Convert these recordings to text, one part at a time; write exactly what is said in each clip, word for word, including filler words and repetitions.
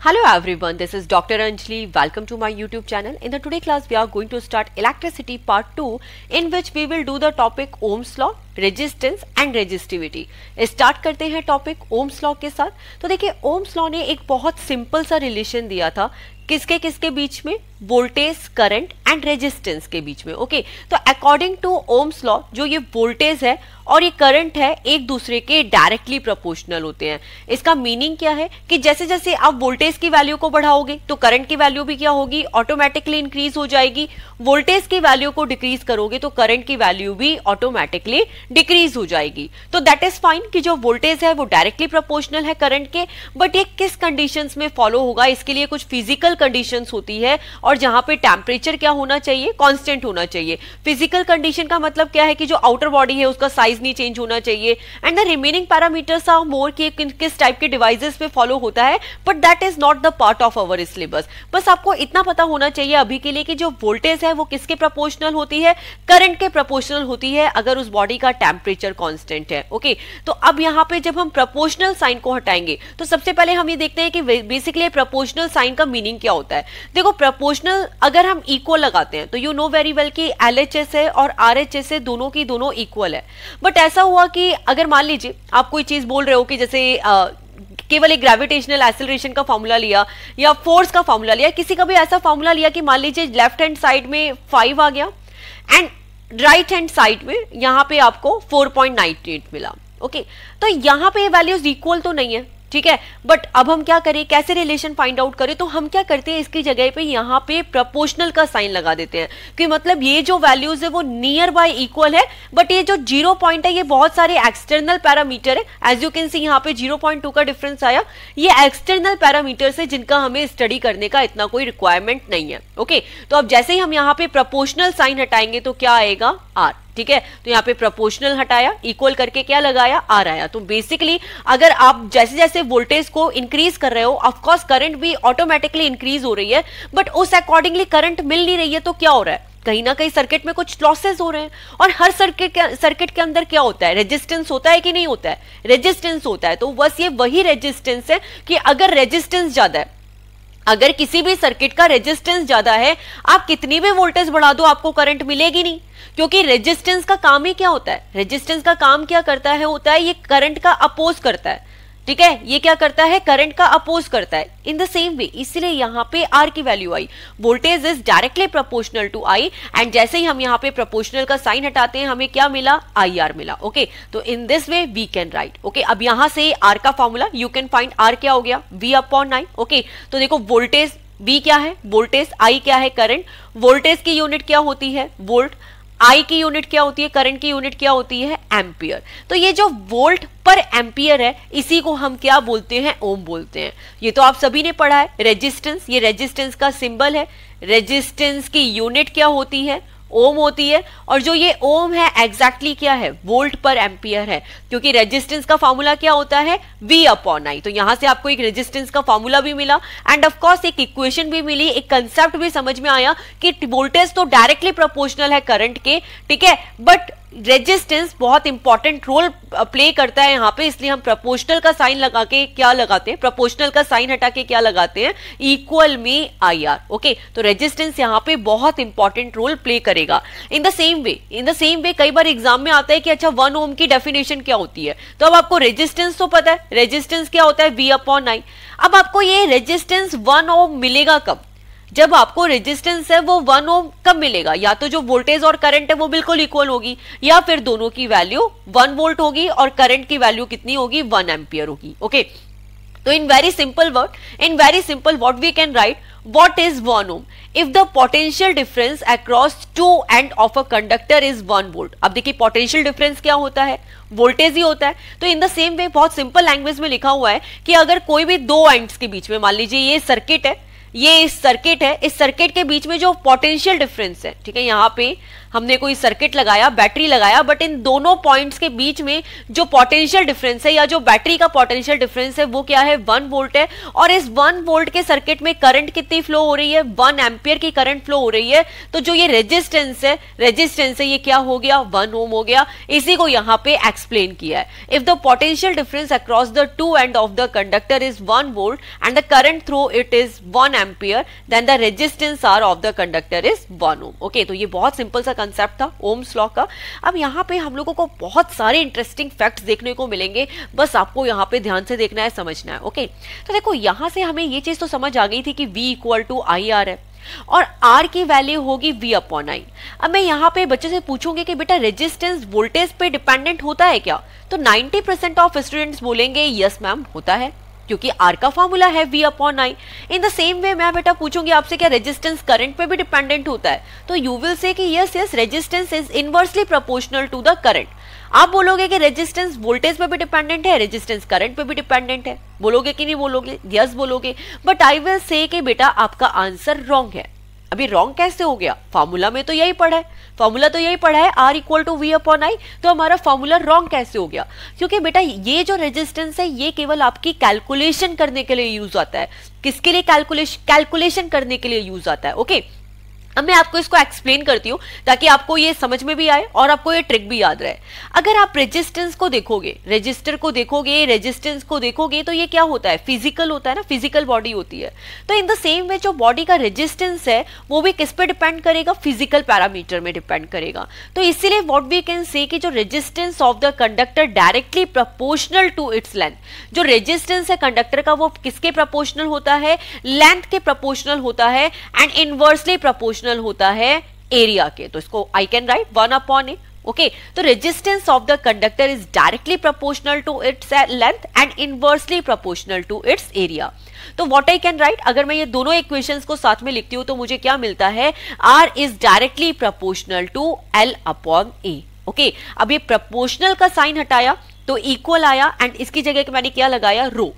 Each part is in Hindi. Hello everyone, this is Doctor Anjali. Welcome to my YouTube channel. In the today class we are going to start electricity part two, in which we will do the topic Ohm's Law, resistance and resistivity. Start करते हैं टॉपिक ओम्स लॉ के साथ. तो देखिए, ओम्स लॉ ने एक बहुत सिंपल सा रिलेशन दिया था किसके किसके बीच में, वोल्टेज, करंट एंड रेजिस्टेंस के बीच में. ओके okay, तो अकॉर्डिंग टू ओम्स लॉ जो ये वोल्टेज है और ये करंट है एक दूसरे के डायरेक्टली प्रोपोर्शनल होते हैं. इसका मीनिंग क्या है कि जैसे जैसे आप वोल्टेज की वैल्यू को बढ़ाओगे तो करंट की वैल्यू भी क्या होगी, ऑटोमेटिकली इंक्रीज हो जाएगी. वोल्टेज की वैल्यू को डिक्रीज करोगे तो करंट की वैल्यू भी ऑटोमेटिकली डिक्रीज हो जाएगी. तो दैट इज फाइन कि जो वोल्टेज है वो डायरेक्टली प्रोपोर्शनल है करंट के. बट ये किस कंडीशंस में फॉलो होगा, इसके लिए कुछ फिजिकल कंडीशंस होती है और जहां पे टेम्परेचर क्या होना चाहिए, कांस्टेंट होना चाहिए. फिजिकल कंडीशन का मतलब क्या है कि जो आउटर बॉडी है उसका साइज नहीं चेंज होना चाहिए and the remaining parameters are more कि किस टाइप के डिवाइसेस पे फॉलो होता है. But that is not the part of our syllabus. बस आपको इतना पता होना चाहिए अभी के लिए कि जो वोल्टेज है वो किसके प्रोपोर्शनल होती है, करंट के प्रोपोर्शनल होती है अगर उस बॉडी का टेम्परेचर कांस्टेंट है. ओके okay, तो अब यहां पे जब हम प्रोपोर्शनल साइन को हटाएंगे तो सबसे पहले हम ये देखते हैं कि बेसिकली प्रोपोर्शनल साइन का मीनिंग क्या होता है. देखो, प्रोपोर्शनल अगर हम इक्वल लगाते हैं तो यू नो वेरी वेल कि एलएचएस है और आरएचएस है, दोनों की दोनों इक्वल है. बट ऐसा हुआ कि अगर मान लीजिए आप कोई चीज बोल रहे हो कि जैसे आ, केवल एक ग्रेविटेशनल एक्सेलरेशन का फॉर्मूला लिया या फोर्स का फॉर्मूला लिया, किसी का भी ऐसा फॉर्मूला लिया कि मान लीजिए लेफ्ट हैंड साइड में फाइव आ गया एंड राइट हैंड साइड में यहां पे आपको फोर पॉइंट नाइन एट मिला. Okay okay? तो यहां पे ये वैल्यूज इक्वल तो नहीं है, ठीक है. बट अब हम क्या करें, कैसे रिलेशन फाइंड आउट करें, तो हम क्या करते हैं इसकी जगह पे यहाँ पे प्रोपोर्शनल का साइन लगा देते हैं कि मतलब ये जो वैल्यूज है वो नियर बाय इक्वल है. बट ये जो जीरो पॉइंट है ये बहुत सारे एक्सटर्नल पैरामीटर है. एज यू कैन सी यहाँ पे जीरो पॉइंट टू का डिफरेंस आया. ये एक्सटर्नल पैरामीटर्स है जिनका हमें स्टडी करने का इतना कोई रिक्वायरमेंट नहीं है. ओके तो अब जैसे ही हम यहाँ पे प्रोपोर्शनल साइन हटाएंगे तो क्या आएगा, आर. ठीक है, तो यहाँ पे प्रोपोर्शनल हटाया, इक्वल करके क्या लगाया, आर आया. तो बेसिकली अगर आप जैसे जैसे वोल्टेज को इंक्रीज कर रहे हो, ऑफ कोर्स करंट भी ऑटोमेटिकली इंक्रीज हो रही है. बट उस अकॉर्डिंगली करंट मिल नहीं रही है तो क्या हो रहा है, कहीं ना कहीं सर्किट में कुछ लॉसेस हो रहे हैं. और हर सर्किट के सर्किट के अंदर क्या होता है, रेजिस्टेंस होता है कि नहीं होता है, रेजिस्टेंस होता है. तो बस ये वही रेजिस्टेंस है कि अगर रेजिस्टेंस ज्यादा है, अगर किसी भी सर्किट का रेजिस्टेंस ज्यादा है, आप कितनी भी वोल्टेज बढ़ा दो आपको करंट मिलेगी नहीं, क्योंकि रेजिस्टेंस का काम ही क्या होता है, रेजिस्टेंस का काम क्या करता है होता है ये करंट का अपोज करता है. ठीक है, ये क्या करता है, करंट का अपोज करता है. इन द सेम वे इसलिए यहाँ पे आर की value I, voltage is directly proportional to I. And जैसे ही हम यहाँ पे प्रोपोर्शनल का साइन हटाते हैं हमें क्या मिला, आई आर मिला. ओके तो in this way we can write. Okay अब यहाँ से आर का formula you can find, R क्या हो गया, वी अपॉन आई. ओके तो देखो वोल्टेज वी क्या है, वोल्टेज आई क्या है, करंट. वोल्टेज की यूनिट क्या होती है, वोल्ट. आई की यूनिट क्या होती है, करंट की यूनिट क्या होती है, एम्पियर. तो ये जो वोल्ट पर एम्पियर है इसी को हम क्या बोलते हैं, ओम बोलते हैं. ये तो आप सभी ने पढ़ा है. रेजिस्टेंस, ये रेजिस्टेंस का सिंबल है. रेजिस्टेंस की यूनिट क्या होती है, ओम होती है. और जो ये ओम है एग्जैक्टली क्या है, वोल्ट पर एम्पियर है, क्योंकि रेजिस्टेंस का फॉर्मूला क्या होता है, वी अपॉन आई. तो यहां से आपको एक रेजिस्टेंस का फॉर्मूला भी मिला एंड ऑफ कोर्स एक इक्वेशन भी मिली, एक कंसेप्ट भी समझ में आया कि वोल्टेज तो डायरेक्टली प्रोपोर्शनल है करंट के, ठीक है. बट रेजिस्टेंस बहुत इंपॉर्टेंट रोल प्ले करता है यहाँ पे, इसलिए हम प्रोपोर्शनल का साइन लगा के क्या लगाते हैं, प्रोपोर्शनल का साइन हटा के क्या लगाते हैं, इक्वल में आई आर. ओके तो रेजिस्टेंस यहाँ पे बहुत इंपॉर्टेंट रोल प्ले करेगा. In the same way in the same way कई बार एग्जाम में आता है कि अच्छा वन ओम की डेफिनेशन क्या होती है. तो अब आपको रेजिस्टेंस तो पता है, रेजिस्टेंस क्या होता है, वी अपॉन आई. अब आपको ये रेजिस्टेंस वन ओम मिलेगा कब, जब आपको रेजिस्टेंस है वो वन ओम कब मिलेगा, या तो जो वोल्टेज और करंट है वो बिल्कुल इक्वल होगी, या फिर दोनों की वैल्यू वन वोल्ट होगी और करंट की वैल्यू कितनी होगी, वन एम्पियर होगी. ओके तो in very simple word in very simple what we can write, what is one ohm if the potential difference across two end of a conductor is one volt. अब देखिए पोटेंशियल डिफरेंस क्या होता है, वोल्टेज ही होता है. तो इन द सेम वे बहुत सिंपल लैंग्वेज में लिखा हुआ है कि अगर कोई भी दो एंड्स के बीच में, मान लीजिए ये सर्किट है, ये इस सर्किट है, इस सर्किट के बीच में जो पोटेंशियल डिफरेंस है, ठीक है, यहाँ पे हमने कोई सर्किट लगाया, बैटरी लगाया, बट इन दोनों पॉइंट्स के बीच में जो पोटेंशियल डिफरेंस है या जो बैटरी का पोटेंशियल डिफरेंस है वो क्या है, वन वोल्ट है। और इस वन वोल्ट के सर्किट में करंट कितनी फ्लो हो रही है, वन एम्पियर की करंट फ्लो हो रही है। तो जो ये रेजिस्टेंस है, रेजिस्टेंस है ये क्या हो गया, वन ओम हो गया। इसी को यहाँ पे एक्सप्लेन किया है, if the potential difference across the two end of the conductor is one volt and the current through it is one ampere then the resistance R of the conductor is one ohm. Okay, तो ये बहुत सिंपल सा कंसेप्ट था ओम्स लॉ का। अब यहाँ पे हम लोगों को बहुत सारे इंटरेस्टिंग फैक्ट्स देखने को मिलेंगे, बस आपको यहाँ पे ध्यान से देखना है, समझना है। ओके, तो देखो यहाँ से हमें ये चीज तो समझ आ गई थी कि V equal to I R है और R की वैल्यू होगी V अपॉन I। अब मैं यहाँ पे बच्चों से पूछूंगी कि बेटा रेजिस्टेंस वोल्टेज पे डिपेंडेंट होता है क्या, तो नाइंटी परसेंट ऑफ स्टूडेंट्स बोलेंगे यस मैम होता है, क्योंकि R का फॉर्मूला है V upon I। In the same way मैं बेटा पूछूंगी आपसे क्या रेजिस्टेंस करंट पे भी डिपेंडेंट होता है, तो यू विल से कि yes yes resistance is inversely proportional to the current. आप बोलोगे कि रेजिस्टेंस वोल्टेज पे भी डिपेंडेंट है, रेजिस्टेंस करंट पे भी डिपेंडेंट है, बोलोगे कि नहीं बोलोगे, यस बोलोगे, बट आई विल से कि बेटा आपका आंसर रॉन्ग है। अभी रॉन्ग कैसे हो गया, फॉर्मूला में तो यही पढ़ा है, फॉर्मूला तो यही पढ़ा है R equal to V upon I, तो हमारा फॉर्मूला रॉन्ग कैसे हो गया, क्योंकि बेटा ये जो रेजिस्टेंस है ये केवल आपकी कैलकुलेशन करने के लिए यूज आता है। किसके लिए, कैलकुलेशन कैलकुलेशन करने के लिए यूज आता है। ओके, अब मैं आपको इसको एक्सप्लेन करती हूँ ताकि आपको ये समझ में भी आए और आपको ये ट्रिक भी याद रहे। अगर आप रेजिस्टेंस को देखोगे, रेजिस्टर को देखोगे, रेजिस्टेंस को देखोगे, तो ये क्या होता है, फिजिकल होता है ना, फिजिकल बॉडी होती है। तो इन द सेम वे जो बॉडी का रेजिस्टेंस है वो भी किस पे डिपेंड करेगा, फिजिकल पैरामीटर में डिपेंड करेगा। तो इसीलिए व्हाट वी कैन से कि जो resistance of the conductor directly proportional to its length. जो रेजिस्टेंस है कंडक्टर का वो किसके प्रोपोर्शनल होता है, लेंथ के प्रोपोर्शनल होता है एंड इनवर्सली प्रोपोर्शनल होता है एरिया के। तो इसको I can write one upon A. Okay, तो resistance of the conductor is directly proportional to its length and inversely proportional to its area. तो व्हाट आई कैन राइट, अगर मैं ये दोनों इक्वेशंस को साथ में लिखती हूं तो मुझे क्या मिलता है, R is directly proportional to L upon A. Okay, अब ये प्रोपोर्शनल का साइन हटाया तो इक्वल आया एंड इसकी जगह के मैंने क्या लगाया, रो।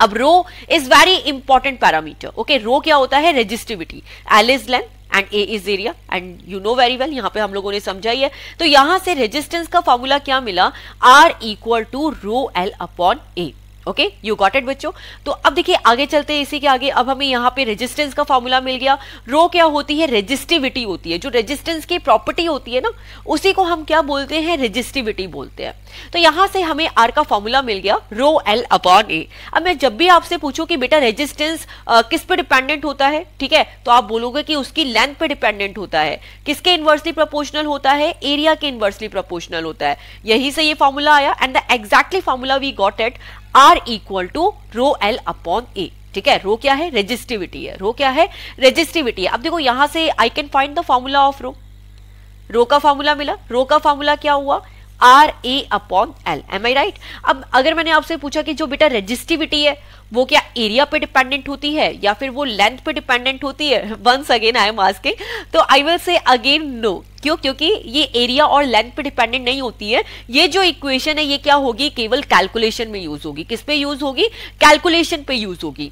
अब rho is very important parameter. Okay, rho क्या होता है, resistivity. L is length and A is area and you know very well, यहाँ पे हम लोगों ने समझा ही है। तो यहाँ से रेजिस्टेंस का फॉर्मूला क्या मिला, R equal to rho L upon A. Okay, you got it बच्चों। तो अब देखिए आगे चलते हैं इसी के आगे। अब हमें यहाँ पे रेजिस्टेंस का फॉर्मूला मिल गया, रो क्या होती है, रेजिस्टिविटी होती है। जो रेजिस्टेंस की प्रॉपर्टी होती है ना उसी को हम क्या बोलते हैं, रेजिस्टिविटी बोलते हैं। तो यहाँ से हमें आर का फॉर्मूला मिल गया, रो एल अपॉन ए। अब मैं जब भी आपसे पूछूं कि बेटा रेजिस्टेंस किस पे डिपेंडेंट होता है, ठीक है, तो आप बोलोगे कि उसकी लेंथ पे डिपेंडेंट होता है। किसके इनवर्सली प्रोपोर्शनल होता है, एरिया के इनवर्सली प्रोपोर्शनल होता है। यही से ये फॉर्मूला आया and the exactly formula we got it, R equal to rho L upon A. ठीक है, रो क्या है, रेजिस्टिविटी है। रो क्या है, रेजिस्टिविटी है। अब देखो यहाँ से I can find the formula of rho. Rho का फॉर्मूला मिला, रो का फॉर्मूला क्या हुआ, R A upon L. Am I right? अब अगर मैंने आपसे पूछा कि जो बेटा रेजिस्टिविटी है वो क्या एरिया पे डिपेंडेंट होती है या फिर वो लेंथ पे डिपेंडेंट होती है, once again I am asking, तो I will say again no. क्यों? क्योंकि ये एरिया और लेंथ पे डिपेंडेंट नहीं होती है। ये जो इक्वेशन है ये क्या होगी, केवल कैलकुलेशन में यूज होगी। किस पे यूज होगी, कैलकुलेशन पे यूज होगी।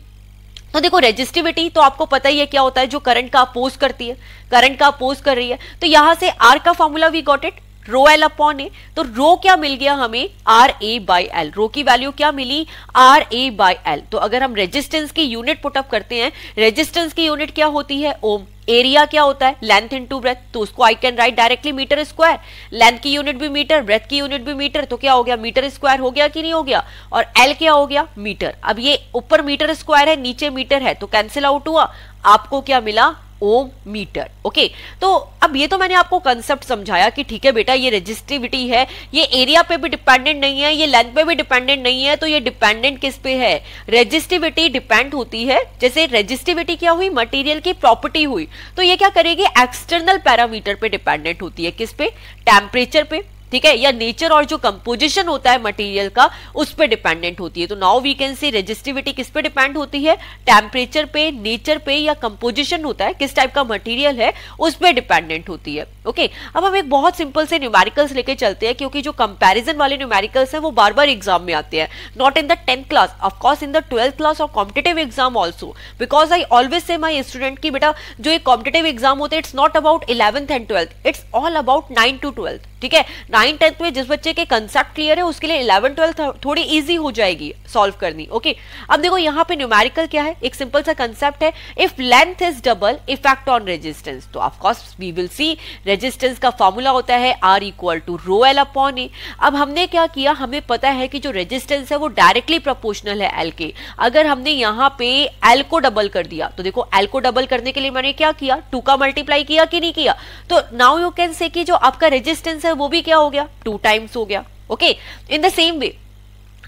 तो देखो रेजिस्टिविटी तो आपको पता ही है क्या होता है, जो करंट का अपोज करती है, करंट का अपोज कर रही है। तो यहाँ से आर का formula we got it, rho L upon A. तो रो क्या मिल गया हमें, R A by L. Rho की वैल्यू क्या मिली, आर ए बाई एल। तो अगर हम रेजिस्टेंस की यूनिट पुटअप करते हैं, रेजिस्टेंस की यूनिट क्या होती है, ओम। एरिया क्या होता है, लेंथ इनटू ब्रेथ। तो उसको I can write directly metre square. Length की यूनिट भी मीटर, ब्रेथ की यूनिट भी मीटर, तो क्या हो गया, मीटर स्क्वायर हो गया कि नहीं हो गया। और एल क्या हो गया, मीटर। अब ये ऊपर मीटर स्क्वायर है, नीचे मीटर है, तो कैंसिल आउट हुआ, आपको क्या मिला, ओम मीटर। ओके, तो अब ये तो मैंने आपको कंसेप्ट समझाया कि ठीक है बेटा ये रेजिस्टिविटी है, ये एरिया पे भी डिपेंडेंट नहीं है, ये लेंथ पे भी डिपेंडेंट नहीं है, तो ये डिपेंडेंट किस पे है, रेजिस्टिविटी डिपेंड होती है। जैसे रेजिस्टिविटी क्या हुई, मटेरियल की प्रॉपर्टी हुई, तो ये क्या करेगी, एक्सटर्नल पैरामीटर पे डिपेंडेंट होती है। किस पे, टेम्परेचर पे। ठीक है, या नेचर और जो कंपोजिशन होता है मटेरियल का उस पर डिपेंडेंट होती है। तो now we can see resistivity किस पे डिपेंड होती है, टेम्परेचर पे, नेचर पे या कंपोजिशन होता है, किस टाइप का मटेरियल है उस पे डिपेंडेंट होती है। ओके okay, अब हम एक बहुत सिंपल से न्यूमेरिकल्स लेके चलते हैं, क्योंकि जो कंपैरिजन वाले न्यूमेरिकल्स हैं वो बार बार एग्जाम में आते हैं, not in the tenth class, of course in the twelfth class और competitive exam also, because I always say my student की बेटा जो ये कॉम्पिटेटिव एग्जाम होते हैं it's not about eleventh and twelfth, it's all about nine to twelfth. ठीक है, नाइन टेंथ में जिस बच्चे के कंसेप्ट क्लियर है उसके लिए इलेवन ट्वेल्थ थोड़ी इजी हो जाएगी सॉल्व करनी। ओके, अब देखो यहाँ पे न्यूमेरिकल क्या है, एक सिंपल सा कंसेप्ट है, if length is double effect on resistance. तो of course we will see resistance का फॉर्मूला होता है R equal to rho L upon A. अब हमने क्या किया, हमें पता है कि जो रेजिस्टेंस है वो डायरेक्टली प्रोपोर्शनल है L के, अगर हमने यहाँ पे L को डबल कर दिया तो देखो L को डबल करने के लिए मैंने क्या किया, टू का मल्टीप्लाई किया कि नहीं किया, तो नाउ यू कैन से कि जो आपका रेजिस्टेंस है वो भी क्या हो गया, टू टाइम्स हो गया। Okay, in the same way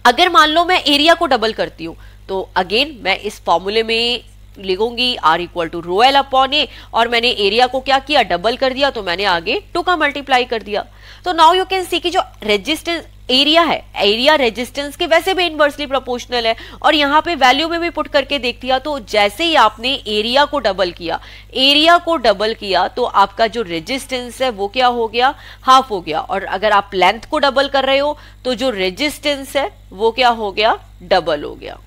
अगर मान लो मैं एरिया को डबल करती हूँ तो अगेन मैं इस फॉर्मूले में लिखूंगी R equal to rho L upon A, और मैंने एरिया को क्या किया, डबल कर दिया, तो मैंने आगे टू का मल्टीप्लाई कर दिया। तो नाउ यू कैन सी कि जो रेजिस्टेंस एरिया है, एरिया रेजिस्टेंस के वैसे भी इनवर्सली प्रोपोर्शनल है, और यहाँ पे वैल्यू में भी पुट करके देख दिया, तो जैसे ही आपने एरिया को डबल किया एरिया को डबल किया तो आपका जो रेजिस्टेंस है वो क्या हो गया, हाफ हो गया, और अगर आप लेंथ को डबल कर रहे हो तो जो रेजिस्टेंस है वो क्या हो गया, डबल हो गया।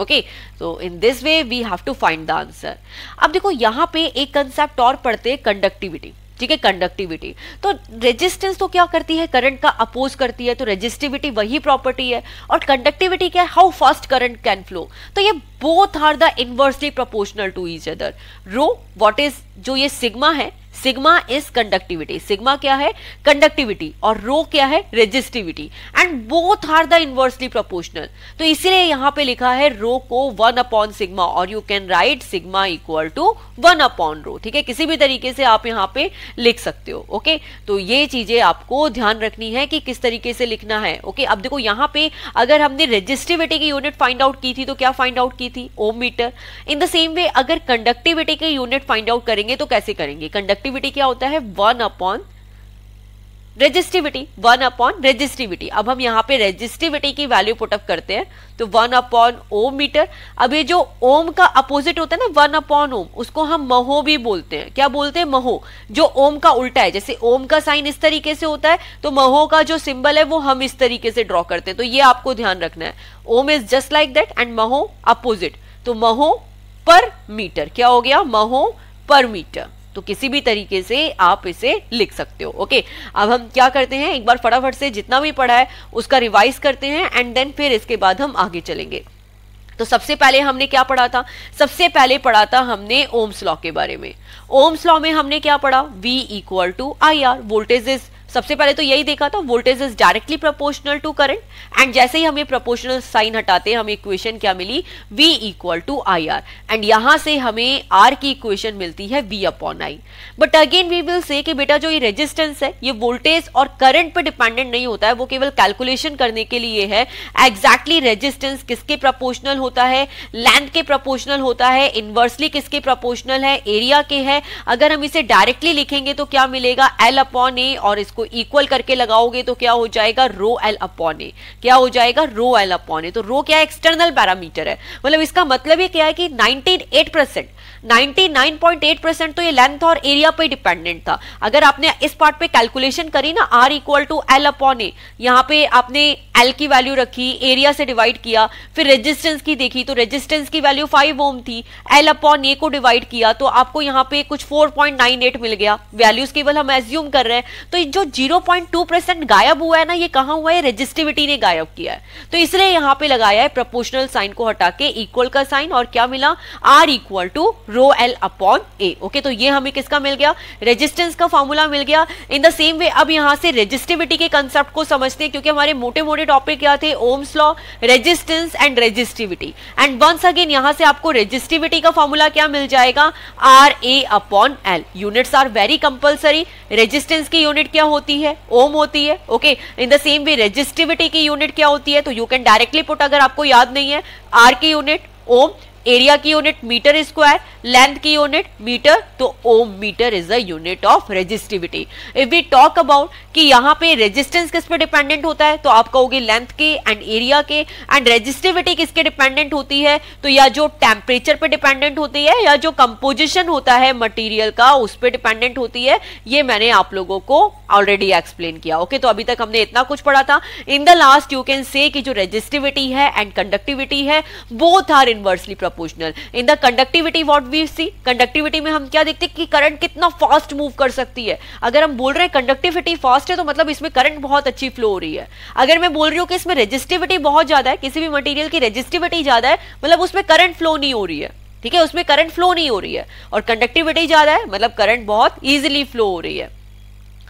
ओके, तो in this way we have to find the answer. अब देखो यहाँ पे एक कंसेप्ट और पढ़ते हैं, कंडक्टिविटी। ठीक है, कंडक्टिविटी, तो रेजिस्टेंस तो क्या करती है, करंट का अपोज करती है, तो रेजिस्टिविटी वही प्रॉपर्टी है, और कंडक्टिविटी क्या है, how fast current can flow. तो ये both are the inversely proportional to each other. Rho what is, जो ये सिग्मा है, सिग्मा इज कंडक्टिविटी, सिग्मा क्या है, कंडक्टिविटी, और रो क्या है, resistivity, and both are the inversely proportional. तो इसीलिए यहाँ पे लिखा है रो को वन अपॉन सिग्मा, और you can write sigma equal to one upon rho. ठीक है, किसी भी तरीके से आप यहाँ पे लिख सकते हो। ओके, तो ये चीजें आपको ध्यान रखनी है कि किस तरीके से लिखना है। ओके, अब देखो यहाँ पे अगर हमने रेजिस्टिविटी की यूनिट फाइंड आउट की थी तो क्या फाइंड आउट की थी, ohm metre. In the same way अगर कंडक्टिविटी की यूनिट फाइंड आउट करेंगे तो कैसे करेंगे, कंडक्टिविटी क्या होता है, one upon resistivity, one upon resistivity. अब हम यहाँ पे रेजिस्टिविटी की वैल्यू पुट अप करते हैं तो वन अपॉन ओम मीटर। अब ये जो ओम का अपोजिट होता है ना, वन अपॉन ओम, उसको हम महो भी बोलते हैं। क्या बोलते हैं, महो, जो ओम का उल्टा है। जैसे ओम का साइन इस तरीके से होता है तो महो का जो सिंबल है वो हम इस तरीके से ड्रॉ करते हैं। तो ये आपको ध्यान रखना है, ohm is just like that and mho opposite. तो महो पर मीटर क्या हो गया, महो पर मीटर। तो किसी भी तरीके से आप इसे लिख सकते हो। ओके, अब हम क्या करते हैं, एक बार फटाफट से जितना भी पढ़ा है उसका रिवाइज करते हैं एंड देन फिर इसके बाद हम आगे चलेंगे। तो सबसे पहले हमने क्या पढ़ा था, सबसे पहले पढ़ा था हमने ओम्स लॉ के बारे में। ओम्स लॉ में हमने क्या पढ़ा, V equal to I R, voltage is, सबसे पहले तो यही देखा था, voltage is directly proportional to current, and जैसे ही हमें प्रोपोर्शनल साइन हटाते हैं हमें इक्वेशन क्या मिली, V equal to I R, and यहाँ से हमें R की इक्वेशन मिलती है V upon I. But again we will say कि बेटा जो ये रेजिस्टेंस है ये वोल्टेज और करंट पे डिपेंडेंट नहीं होता है, वो केवल कैलकुलेशन करने के लिए है। एग्जैक्टली रेजिस्टेंस किसके प्रोपोर्शनल होता है, लेंथ के प्रोपोर्शनल होता है, इनवर्सली किसके प्रोपोर्शनल है, एरिया के है। अगर हम इसे डायरेक्टली लिखेंगे तो क्या मिलेगा, L अपॉन ए, और इसको इक्वल करके लगाओगे तो क्या हो जाएगा, रो एल अपॉन ए, क्या हो जाएगा, रो एल अपॉन ए। तो रो क्या है, एक्सटर्नल पैरामीटर है, मतलब इसका मतलब ये क्या है कि नाइंटी एट परसेंट निन्यानवे पॉइंट आठ परसेंट तो ये लेंथ और एरिया पे डिपेंडेंट था। अगर आपने इस पार्ट पे कैलकुलेशन करी ना, R equal to L upon A, यहाँ पे आपने L की वैल्यू रखी, एरिया से डिवाइड किया, फिर रेजिस्टेंस की देखी तो रेजिस्टेंस की वैल्यू फाइव ओम थी, L अपॉन ए को डिवाइड किया तो आपको यहाँ पे कुछ फोर पॉइंट नाइन एट मिल गया। वैल्यूज केवल हम एज्यूम कर रहे हैं। तो जो जीरो पॉइंट टू परसेंट गायब हुआ है ना, ये कहाँ हुआ है, रेजिस्टिविटी ने गायब किया है। तो इसलिए यहाँ पे लगाया है प्रोपोर्शनल साइन को हटा के इक्वल का साइन, और क्या मिला, R equal to rho L upon A. Okay, तो ये हमें किसका मिल गया, रेजिस्टेंस का फॉर्मूला मिल गया। इन द सेम वे अब यहाँ से रेजिस्टिविटी के कंसेप्ट को समझते हैं, क्योंकि हमारे मोटे मोटे टॉपिक क्या थे, Ohm's law, resistance and resistivity. And once again यहाँ से आपको रेजिस्टिविटी का फॉर्मूला क्या मिल जाएगा, R A upon L. Units are very compulsory. Resistance की यूनिट क्या होती है, ओम होती है। Okay, in the same way resistivity की यूनिट क्या होती है, तो यू कैन डायरेक्टली पुट, अगर आपको याद नहीं है, आर की यूनिट ओम, एरिया की यूनिट मीटर स्क्वायर, लेंथ की यूनिट मीटर, तो ohm metre is a unit of resistivity. If we talk about कि यहाँ पे रेजिस्टेंस किस पे डिपेंडेंट होता है, तो आप कहोगे लेंथ के एंड एरिया के, एंड रेजिस्टिविटी किसके डिपेंडेंट होती है, तो या जो टेम्परेचर पे डिपेंडेंट होती है या जो कंपोजिशन होता है मटेरियल का उस पे डिपेंडेंट होती है। ये मैंने आप लोगों को ऑलरेडी एक्सप्लेन किया। ओके okay, तो अभी तक हमने इतना कुछ पढ़ा था। In the last you can say कि जो रेजिस्टिविटी है एंड कंडक्टिविटी है both are inversely proportional. In the conductivity what we see, conductivity में हम क्या देखते हैं कि करंट कितना फास्ट मूव कर सकती है। अगर हम बोल रहे हैं कंडक्टिविटी फास्ट है तो मतलब इसमें करंट बहुत अच्छी फ्लो हो रही है। अगर मैं बोल रही हूँ कि इसमें रेजिस्टिविटी बहुत ज्यादा है, किसी भी मटेरियल की रेजिस्टिविटी ज्यादा है मतलब उसमें करंट फ्लो नहीं हो रही है, ठीक है, उसमें करंट फ्लो नहीं हो रही है। और कंडक्टिविटी ज्यादा है मतलब करंट बहुत ईजिली फ्लो हो रही है।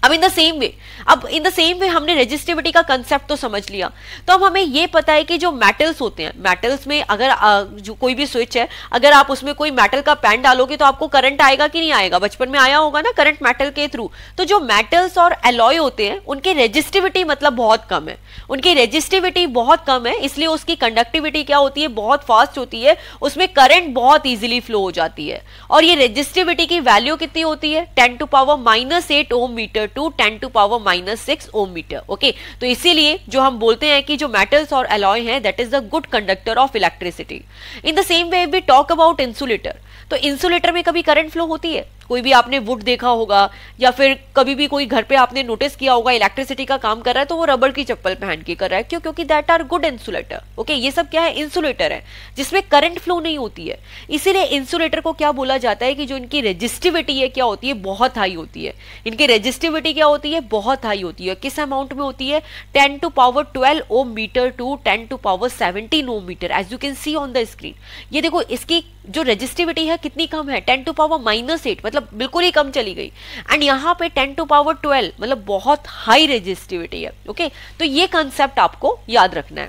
अब इन द सेम वे अब इन द सेम वे हमने रेजिस्टिविटी का कंसेप्ट तो समझ लिया, तो अब हमें ये पता है कि जो मेटल्स होते हैं, मेटल्स में अगर आ, जो कोई भी स्विच है, अगर आप उसमें कोई मेटल का पैन डालोगे तो आपको करंट आएगा कि नहीं आएगा, बचपन में आया होगा ना करंट मेटल के थ्रू। तो जो मेटल्स और एलॉय होते हैं उनकी रेजिस्टिविटी मतलब बहुत कम है, उनकी रेजिस्टिविटी बहुत कम है, इसलिए उसकी कंडक्टिविटी क्या होती है, बहुत फास्ट होती है, उसमें करंट बहुत ईजिली फ्लो हो जाती है। और ये रेजिस्टिविटी की वैल्यू कितनी होती है, ten to power minus eight ohm metre to ten to power minus six ohm metre. Okay, तो इसीलिए जो हम बोलते हैं कि जो मेटल्स और एलॉय हैं that is the good conductor of electricity. In the same way we talk about insulator, तो इंसुलेटर में कभी करंट फ्लो होती है, कोई भी आपने वुड देखा होगा या फिर कभी भी कोई घर पे आपने नोटिस किया होगा इलेक्ट्रिसिटी का काम कर रहा है तो वो रबड़ की चप्पल पहन के कर रहा है, क्यों, क्योंकि that are good insulator. Okay, ये सब क्या है, इंसुलेटर है जिसमें करंट फ्लो नहीं होती है, इसीलिए इंसुलेटर को क्या बोला जाता है कि जो इनकी रेजिस्टिविटी है क्या होती है, बहुत हाई होती है। इनकी रेजिस्टिविटी क्या होती है, बहुत हाई होती है। किस अमाउंट में होती है, ten to power twelve ohm metre to ten to power seventeen ohm metre, as you can see on the screen. ये देखो इसकी जो रेजिस्टिविटी है कितनी कम है, ten to power minus eight, मतलब बिल्कुल ही कम चली गई, एंड यहाँ पे टेन टू पावर ट्वेल्व मतलब बहुत हाई रेजिस्टिविटी है। ओके, तो ये कंसेप्ट आपको याद रखना है।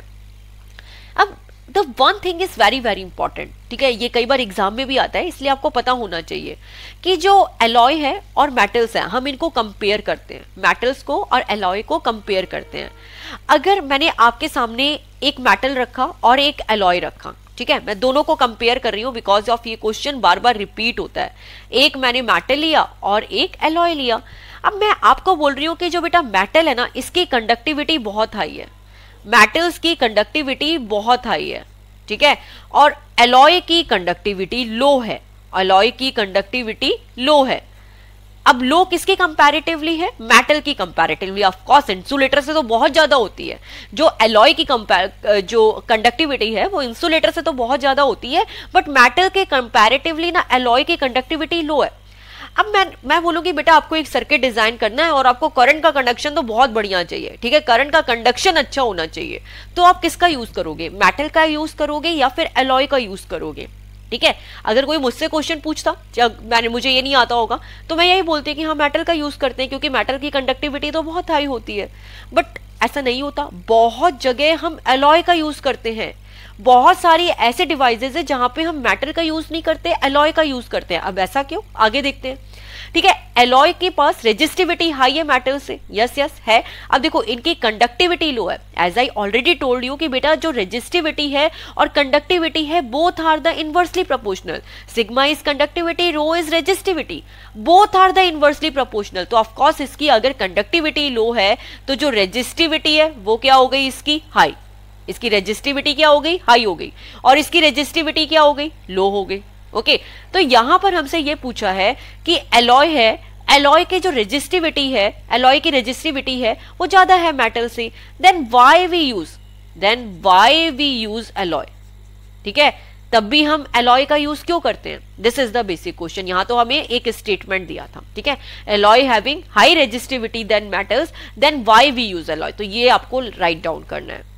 अब the one thing is very very important, ठीक है, ये कई बार एग्जाम में भी आता है इसलिए आपको पता होना चाहिए कि जो एलॉय है और मेटल्स हैं हम इनको कंपेयर करते हैं, मेटल्स को और एलॉय को कंपेयर करते हैं। अगर मैंने आपके सामने एक मेटल रखा और एक एलॉय रखा, ठीक है, मैं दोनों को कंपेयर कर रही हूँ बिकॉज ऑफ ये क्वेश्चन बार बार रिपीट होता है। एक मैंने मेटल लिया और एक एलॉय लिया। अब मैं आपको बोल रही हूँ कि जो बेटा मेटल है ना इसकी कंडक्टिविटी बहुत हाई है, मेटल्स की कंडक्टिविटी बहुत हाई है, ठीक है, और एलॉय की कंडक्टिविटी लो है, एलॉय की कंडक्टिविटी लो है। अब लो किसकी कंपैरेटिवली है, मेटल की कंपैरेटिवली, ऑफ कोर्स इंसुलेटर से तो बहुत ज्यादा होती है। जो एलॉय की कंपैर जो कंडक्टिविटी है वो इंसुलेटर से तो बहुत ज्यादा होती है, बट मेटल के कंपैरेटिवली ना एलॉय की कंडक्टिविटी लो है। अब मैं मैं बोलूँगी बेटा आपको एक सर्किट डिजाइन करना है और आपको करंट का कंडक्शन तो बहुत बढ़िया चाहिए, ठीक है, करंट का कंडक्शन अच्छा होना चाहिए, तो आप किसका यूज करोगे, मेटल का यूज करोगे या फिर एलॉय का यूज करोगे, ठीक है। अगर कोई मुझसे क्वेश्चन पूछता, मैंने मुझे ये नहीं आता होगा, तो मैं यही बोलती हूँ कि हाँ मेटल का यूज करते हैं क्योंकि मेटल की कंडक्टिविटी तो बहुत हाई होती है। बट ऐसा नहीं होता, बहुत जगह हम एलॉय का यूज करते हैं, बहुत सारी ऐसे डिवाइसेज है जहां पे हम मेटल का यूज नहीं करते, एलॉय का यूज करते हैं। अब ऐसा क्यों, आगे देखते हैं, ठीक है। एलॉय के पास रेजिस्टिविटी हाई है मेटल से, यस यस है। अब देखो इनकी कंडक्टिविटी लो है, as I already told you कि बेटा जो रेजिस्टिविटी है और कंडक्टिविटी है both are the inversely proportional, sigma is conductivity, rho is resistivity, both are the inversely proportional. तो ऑफ कोर्स इसकी अगर कंडक्टिविटी लो है तो जो रेजिस्टिविटी है वो क्या हो गई, इसकी हाई, इसकी रेजिस्टिविटी क्या हो गई, हाई हो गई, और इसकी रेजिस्टिविटी क्या हो गई, लो हो गई। ओके, तो यहां पर हमसे ये पूछा है कि एलॉय है, एलॉय के जो रेजिस्टिविटी है, एलॉय की रेजिस्टिविटी है वो ज्यादा है मेटल से, then why we use then why we use alloy, ठीक है, तब भी हम एलॉय का यूज क्यों करते हैं, this is the basic question. यहाँ तो हमें एक स्टेटमेंट दिया था, ठीक है, alloy having high resistivity then metals, then why we use alloy, तो ये आपको राइट डाउन करना है।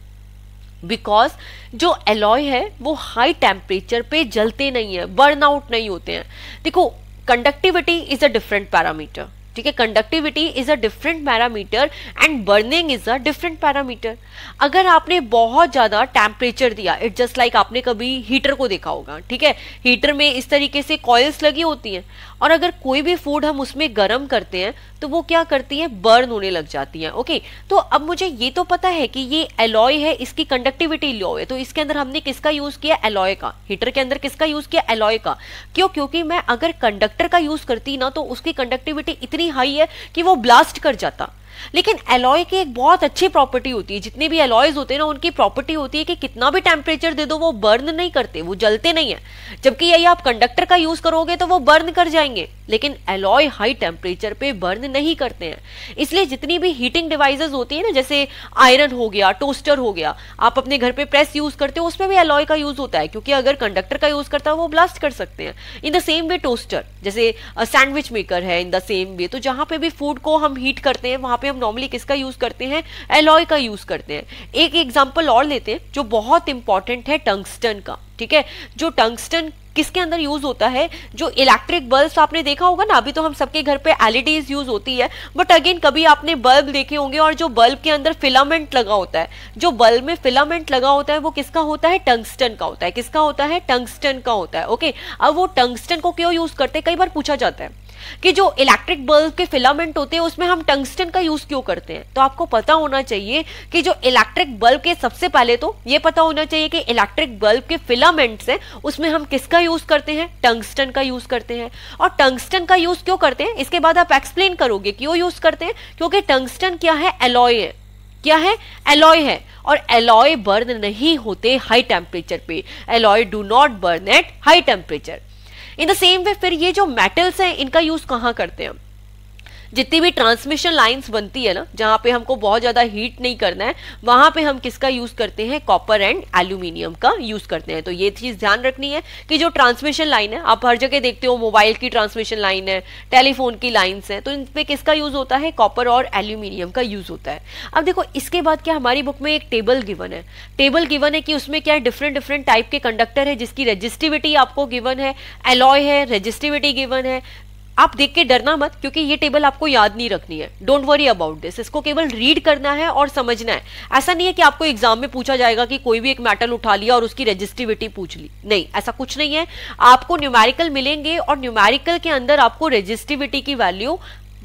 बिकॉज जो एलॉय है वो हाई टेम्परेचर पे जलते नहीं है, बर्न आउट नहीं होते हैं। देखो conductivity is a different parameter, ठीक है, conductivity is a different parameter and burning is a different parameter. अगर आपने बहुत ज़्यादा टेम्परेचर दिया, इट जस्ट लाइक आपने कभी हीटर को देखा होगा, ठीक है, हीटर में इस तरीके से कॉइल्स लगी होती हैं और अगर कोई भी फूड हम उसमें गर्म करते हैं तो वो क्या करती है, बर्न होने लग जाती है। ओके, तो अब मुझे ये तो पता है कि ये एलॉय है, इसकी कंडक्टिविटी लो है, तो इसके अंदर हमने किसका यूज़ किया, एलॉय का। हीटर के अंदर किसका यूज़ किया, एलॉय का। क्यों? क्योंकि मैं अगर कंडक्टर का यूज़ करती ना तो उसकी कंडक्टिविटी इतनी हाई है कि वो ब्लास्ट कर जाता। लेकिन एलॉय की एक बहुत अच्छी प्रॉपर्टी होती है, जितने भी एलॉयज होते हैं ना उनकी प्रॉपर्टी होती है कि कितना भी टेम्परेचर दे दो वो बर्न नहीं करते, वो जलते नहीं है। जबकि यही आप कंडक्टर का यूज करोगे तो वो बर्न कर जाएंगे, लेकिन एलॉय हाई टेम्परेचर पे बर्न नहीं करते हैं। इसलिए जितनी भी हीटिंग डिवाइसेस होती है ना, जैसे आयरन हो गया, टोस्टर हो गया, आप अपने घर पे प्रेस यूज करते हो, उसमें भी एलॉय का यूज होता है, क्योंकि अगर कंडक्टर का यूज करता है वो ब्लास्ट कर सकते हैं। In the same way toaster, जैसे सैंडविच मेकर है, इन द सेम वे। तो जहां पे भी फूड को हम हीट करते हैं वहां पे हम नॉर्मली किसका यूज करते हैं, एलॉय का यूज करते हैं। एक एग्जांपल और लेते हैं जो बहुत इंपॉर्टेंट है, टंगस्टन का। ठीक है, जो टंगस्टन किसके अंदर यूज होता है, जो इलेक्ट्रिक बल्ब्स आपने देखा होगा ना, अभी तो हम सबके घर पे एलईडीज यूज होती है, बट अगेन कभी आपने बल्ब देखे होंगे और जो बल्ब के अंदर फिलामेंट लगा होता है, जो बल्ब में फिलामेंट लगा होता है वो किसका होता है, टंगस्टन का होता है। किसका होता है, टंगस्टन का होता है। ओके, अब वो टंगस्टन को क्यों यूज करते हैं, कई बार पूछा जाता है कि जो इलेक्ट्रिक बल्ब के फिलामेंट होते हैं उसमें हम टंगस्टन का यूज क्यों करते हैं। तो आपको पता होना चाहिए कि जो इलेक्ट्रिक बल्ब के, सबसे पहले तो ये पता होना चाहिए कि इलेक्ट्रिक बल्ब के फिलामेंट्स हैं उसमें हम किसका यूज करते हैं, टंगस्टन का यूज करते हैं। और टंगस्टन का यूज क्यों करते हैं, इसके बाद आप एक्सप्लेन करोगे क्यों यूज करते हैं, क्योंकि टंगस्टन क्या है, एलॉय है। क्या है, एलॉय है। और एलॉय बर्न नहीं होते हाई टेम्परेचर पे, alloy do not burn at high temperature. In the same way फिर ये जो मेटल्स हैं इनका यूज कहाँ करते हैं, जितनी भी ट्रांसमिशन लाइंस बनती है ना, जहाँ पे हमको बहुत ज़्यादा हीट नहीं करना है, वहाँ पे हम किसका यूज़ करते हैं, कॉपर एंड एल्यूमिनियम का यूज़ करते हैं। तो ये चीज़ ध्यान रखनी है कि जो ट्रांसमिशन लाइन है, आप हर जगह देखते हो मोबाइल की ट्रांसमिशन लाइन है, टेलीफोन की लाइन्स हैं, तो इन पर किसका यूज़ होता है, कॉपर और एल्यूमिनियम का यूज़ होता है। अब देखो इसके बाद क्या, हमारी बुक में एक टेबल गिवन है, टेबल गिवन है कि उसमें क्या है, डिफरेंट डिफरेंट टाइप के कंडक्टर है जिसकी रेजिस्टिविटी आपको गिवन है, एलॉय है, रेजिस्टिविटी गिवन है। आप देख के डरना मत, क्योंकि ये टेबल आपको याद नहीं रखनी है, डोंट वरी अबाउट दिस। इसको केवल रीड करना है और समझना है। ऐसा नहीं है कि आपको एग्जाम में पूछा जाएगा कि कोई भी एक मेटल उठा लिया और उसकी रेजिस्टिविटी पूछ ली, नहीं, ऐसा कुछ नहीं है। आपको न्यूमेरिकल मिलेंगे और न्यूमेरिकल के अंदर आपको रेजिस्टिविटी की वैल्यू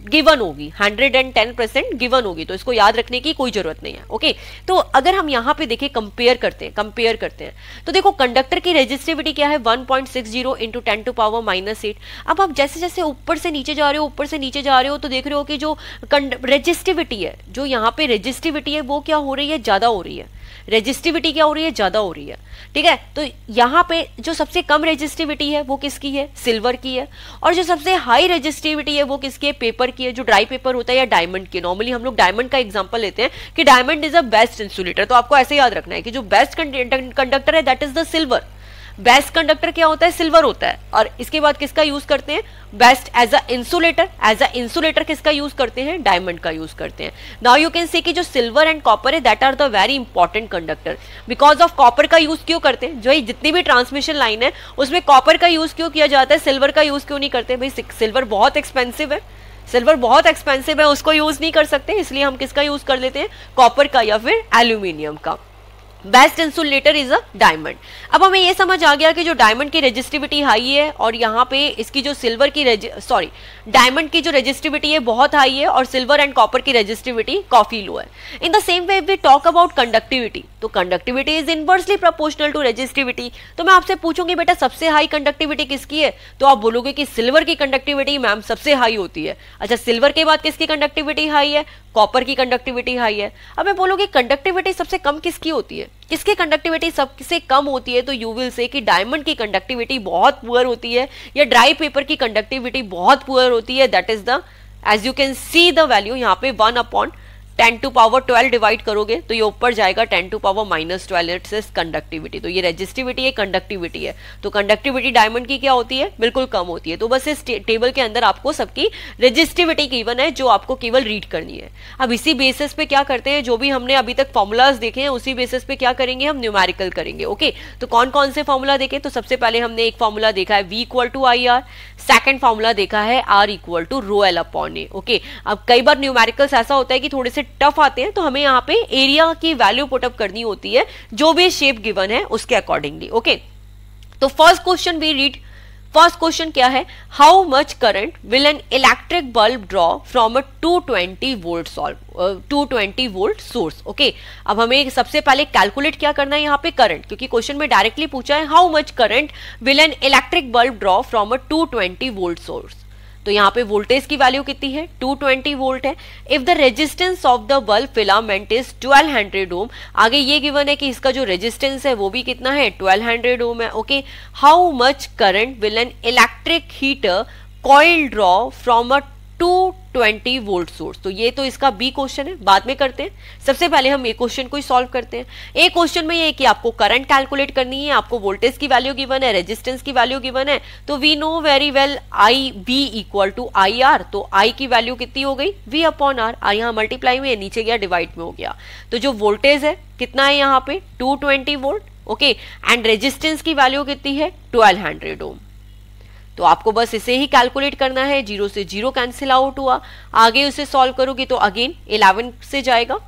गिवन होगी, hundred and ten percent given होगी, तो इसको याद रखने की कोई जरूरत नहीं है। ओके, तो अगर हम यहाँ पे देखें, कंपेयर करते हैं कंपेयर करते हैं तो देखो कंडक्टर की रेजिस्टिविटी क्या है, one point six zero into ten to power minus eight. अब आप जैसे जैसे ऊपर से नीचे जा रहे हो ऊपर से नीचे जा रहे हो तो देख रहे हो कि जो रेजिस्टिविटी है, जो यहाँ पे रेजिस्टिविटी है वो क्या हो रही है, ज़्यादा हो रही है। रेजिस्टिविटी क्या हो रही है, ज़्यादा हो रही है। ठीक है, तो यहाँ पे जो सबसे कम रेजिस्टिविटी है वो किसकी है, सिल्वर की है। और जो सबसे हाई रेजिस्टिविटी है वो किसकी है, पेपर की है, जो ड्राई पेपर होता है या डायमंड की। नॉर्मली हम लोग डायमंड का एग्जांपल लेते हैं कि diamond is a best insulator. तो आपको ऐसे याद रखना है कि जो बेस्ट कंडक्टर है that is the silver. Best conductor क्या होता है, सिल्वर होता है। और इसके बाद किसका यूज करते हैं, best as a insulator. As a insulator किसका यूज करते हैं, डायमंड का यूज करते हैं। नाउ यू कैन से कि जो सिल्वर एंड कॉपर है that are the very important conductor. Because of copper का यूज क्यों करते हैं, जो जितनी भी ट्रांसमिशन लाइन है उसमें कॉपर का यूज क्यों किया जाता है, सिल्वर का यूज क्यों नहीं करते। भाई सिल्वर बहुत एक्सपेंसिव है, सिल्वर बहुत एक्सपेंसिव है, उसको यूज नहीं कर सकते, इसलिए हम किसका यूज कर लेते हैं, कॉपर का या फिर एल्यूमिनियम का। Best insulator is a diamond. अब हमें ये समझ आ गया कि जो डायमंड की रेजिस्टिविटी हाई है और यहाँ पे इसकी जो सिल्वर की सॉरी डायमंड की जो रेजिस्टिविटी है बहुत हाई है और सिल्वर एंड कॉपर की रेजिस्टिविटी काफी लो है। In the same way we talk about conductivity, तो conductivity is inversely proportional to resistivity. तो मैं आपसे पूछूंगी बेटा सबसे हाई कंडक्टिविटी किसकी है, तो आप बोलोगे कि सिल्वर की कंडक्टिविटी मैम सबसे हाई होती है। अच्छा, सिल्वर के बाद किसकी कंडक्टिविटी हाई है, कॉपर की कंडक्टिविटी हाई है। अब मैं बोलूँगी कंडक्टिविटी सबसे कम किसकी होती है, किसकी कंडक्टिविटी सबसे कम होती है, तो यू विल से कि डायमंड की कंडक्टिविटी बहुत पुअर होती है या ड्राई पेपर की कंडक्टिविटी बहुत पुअर होती है। That is the, as you can see the value यहाँ पे one upon ten to power twelve divide करोगे तो ये ऊपर जाएगा ten to power minus twelve, it's is conductivity. तो ये रेजिस्टिविटी है, कंडक्टिविटी है। तो कंडक्टिविटी डायमंड की क्या होती है? बिल्कुल कम होती है। तो बस इस टेबल के अंदर आपको सबकी रेजिस्टिविटी गिवन है जो आपको केवल रीड करनी है। अब इसी बेसिस पे क्या करते हैं, जो भी हमने अभी तक फॉर्मुलाज देखे हैं उसी बेसिस पे क्या करेंगे, हम न्यूमेरिकल करेंगे। ओके, तो कौन कौन से फॉर्मुला देखे? तो सबसे पहले हमने एक फॉर्मुला देखा है V equal to I R, second formula देखा है R equal to rho L upon A. Okay, अब कई बार न्यूमेरिकल्स ऐसा होता है कि थोड़े से टफ आते हैं तो हमें यहाँ पे एरिया की वैल्यू पुटअप करनी होती है जो भी शेप गिवन है उसके अकॉर्डिंगली। ओके, तो first question we read, first question क्या है, how much current will an electric bulb draw from a two twenty volt source. Okay, अब हमें सबसे पहले कैलकुलेट क्या करना है यहाँ पे, करंट, क्योंकि क्वेश्चन में डायरेक्टली पूछा है how much current will an electric bulb draw from a two twenty volt source. तो यहाँ पे वोल्टेज की वैल्यू कितनी है, टू ट्वेंटी वोल्ट है। If the resistance of the bulb filament is twelve hundred ohm, आगे ये गिवन है कि इसका जो रेजिस्टेंस है वो भी कितना है, ट्वेल्व हंड्रेड ओम है। Okay, how much current will an electric heater coil draw from a two twenty volt source. तो ये तो इसका बी क्वेश्चन है, बाद में करते हैं, सबसे पहले हम ए क्वेश्चन को ही सॉल्व करते हैं। ए क्वेश्चन में ये है कि आपको करंट कैलकुलेट करनी है, आपको वोल्टेज की वैल्यू गिवन है, रेजिस्टेंस की वैल्यू गिवन है। तो we know very well I be equal to I R, तो आई की वैल्यू कितनी हो गई, वी अपॉन आर। आई यहाँ मल्टीप्लाई में, नीचे गया डिवाइड में हो गया। तो जो वोल्टेज है कितना है यहाँ पे, two twenty volt. Okay, and resistance की वैल्यू कितनी है, ट्वेल्व हंड्रेड ओम। तो आपको बस इसे ही कैलकुलेट करना है, जीरो से जीरो कैंसिल आउट हुआ, आगे उसे सॉल्व करोगे तो अगेन इलेवन से जाएगा,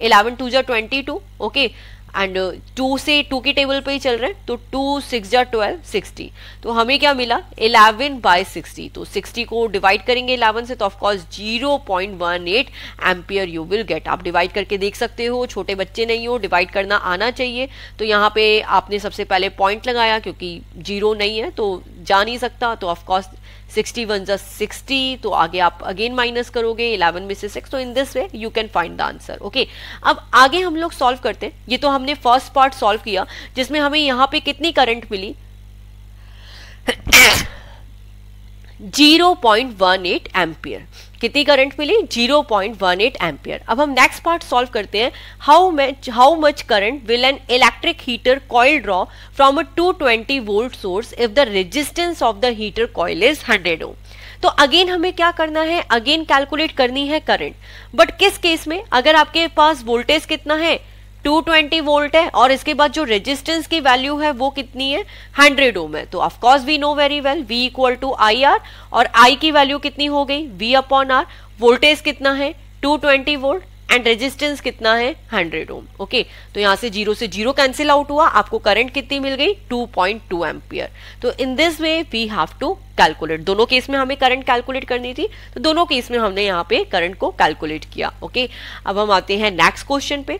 इलेवन टू जा twenty two. Okay, and two से टू की टेबल पे ही चल रहे हैं, तो टू सिक्स जा ट्वेल्व, सिक्सटी। तो हमें क्या मिला, इलेवन बाई सिक्सटी। तो सिक्सटी को डिवाइड करेंगे इलेवन से तो of course zero point one eight ampere you will get. आप डिवाइड करके देख सकते हो, छोटे बच्चे नहीं हो, डिवाइड करना आना चाहिए। तो यहाँ पे आपने सबसे पहले पॉइंट लगाया क्योंकि जीरो नहीं है तो जा नहीं सकता, तो ऑफकोर्स सिक्सटी वन जा सिक्सटी, तो आगे आप अगेन माइनस करोगे, इलेवन में से सिक्स। तो in this way you can find the answer. Okay, अब आगे हम लोग सॉल्व करते हैं। ये तो हमने फर्स्ट पार्ट सॉल्व किया जिसमें हमें यहाँ पे कितनी करंट मिली, zero point one eight ampere. कितनी करंट मिली, zero point one eight ampere. अब हम नेक्स्ट पार्ट सॉल्व करते हैं, how much how much current will an electric heater coil draw from a two twenty volt source if the resistance of the heater coil is hundred ohm. तो अगेन हमें क्या करना है, अगेन कैलकुलेट करनी है करंट, बट किस केस में, अगर आपके पास वोल्टेज कितना है, टू ट्वेंटी वोल्ट है और इसके बाद जो रेजिस्टेंस की वैल्यू है वो कितनी है, हंड्रेड ओम है। तो of course we know very well V equal to I R, और आई की वैल्यू कितनी हो गई, वी अपॉन आर। वोल्टेज कितना है, two twenty volt, and resistance कितना है, हंड्रेड ओम। ओके, तो यहाँ से जीरो से जीरो कैंसिल आउट हुआ, आपको करंट कितनी मिल गई, टू पॉइंट टू एम्पियर। तो in this way we have to calculate, दोनों केस में हमें करंट कैलकुलेट करनी थी तो दोनों केस में हमने यहाँ पे करंट को कैलकुलेट किया। ओके, अब हम आते हैं नेक्स्ट क्वेश्चन पे।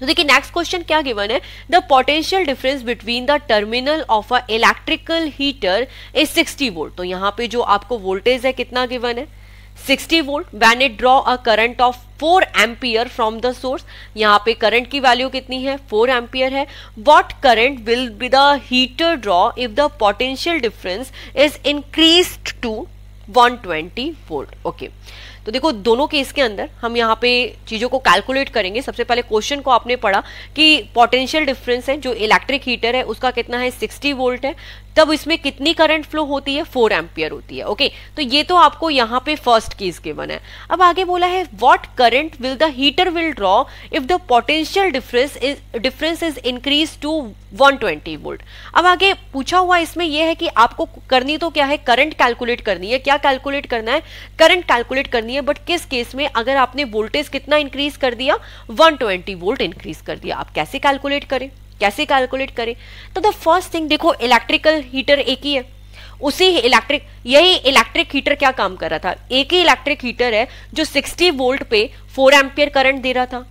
तो देखिए नेक्स्ट क्वेश्चन क्या गिवन है, the potential difference between the terminal of a electrical heater is sixty volt. तो यहाँ पे जो आपको वोल्टेज है कितना गिवन है, sixty volt, when it draw a current of four ampere from the source. यहाँ पे करंट की वैल्यू कितनी है, फोर एम्पियर है। What current will be the heater draw if the potential difference is increased to one twenty volt. Okay, तो देखो दोनों केस के अंदर हम यहाँ पे चीज़ों को कैलकुलेट करेंगे। सबसे पहले क्वेश्चन को आपने पढ़ा कि पोटेंशियल डिफरेंस है, जो इलेक्ट्रिक हीटर है उसका कितना है, सिक्सटी वोल्ट है, तब इसमें कितनी करंट फ्लो होती है, फोर एम्पियर होती है। ओके, तो ये तो आपको यहाँ पे फर्स्ट केस गिवन है। अब आगे बोला है what current will the heater will draw if the potential difference is difference is increase to one twenty volt. अब आगे पूछा हुआ इसमें यह है कि आपको करनी तो क्या है, करंट कैलकुलेट करनी है। क्या कैलकुलेट करना है, करंट कैलकुलेट करनी है, बट किस केस में, अगर आपने वोल्टेज कितना इंक्रीज कर दिया, वन ट्वेंटी वोल्ट इंक्रीज कर दिया। आप कैसे कैलकुलेट करें, कैसे कैलकुलेट करें? तो द फर्स्ट थिंग देखो, इलेक्ट्रिकल हीटर एक ही है, उसी ही इलेक्ट्रिक यही इलेक्ट्रिक हीटर क्या काम कर रहा था, एक ही इलेक्ट्रिक हीटर है जो सिक्सटी वोल्ट पे फोर एम्पियर करंट दे रहा था,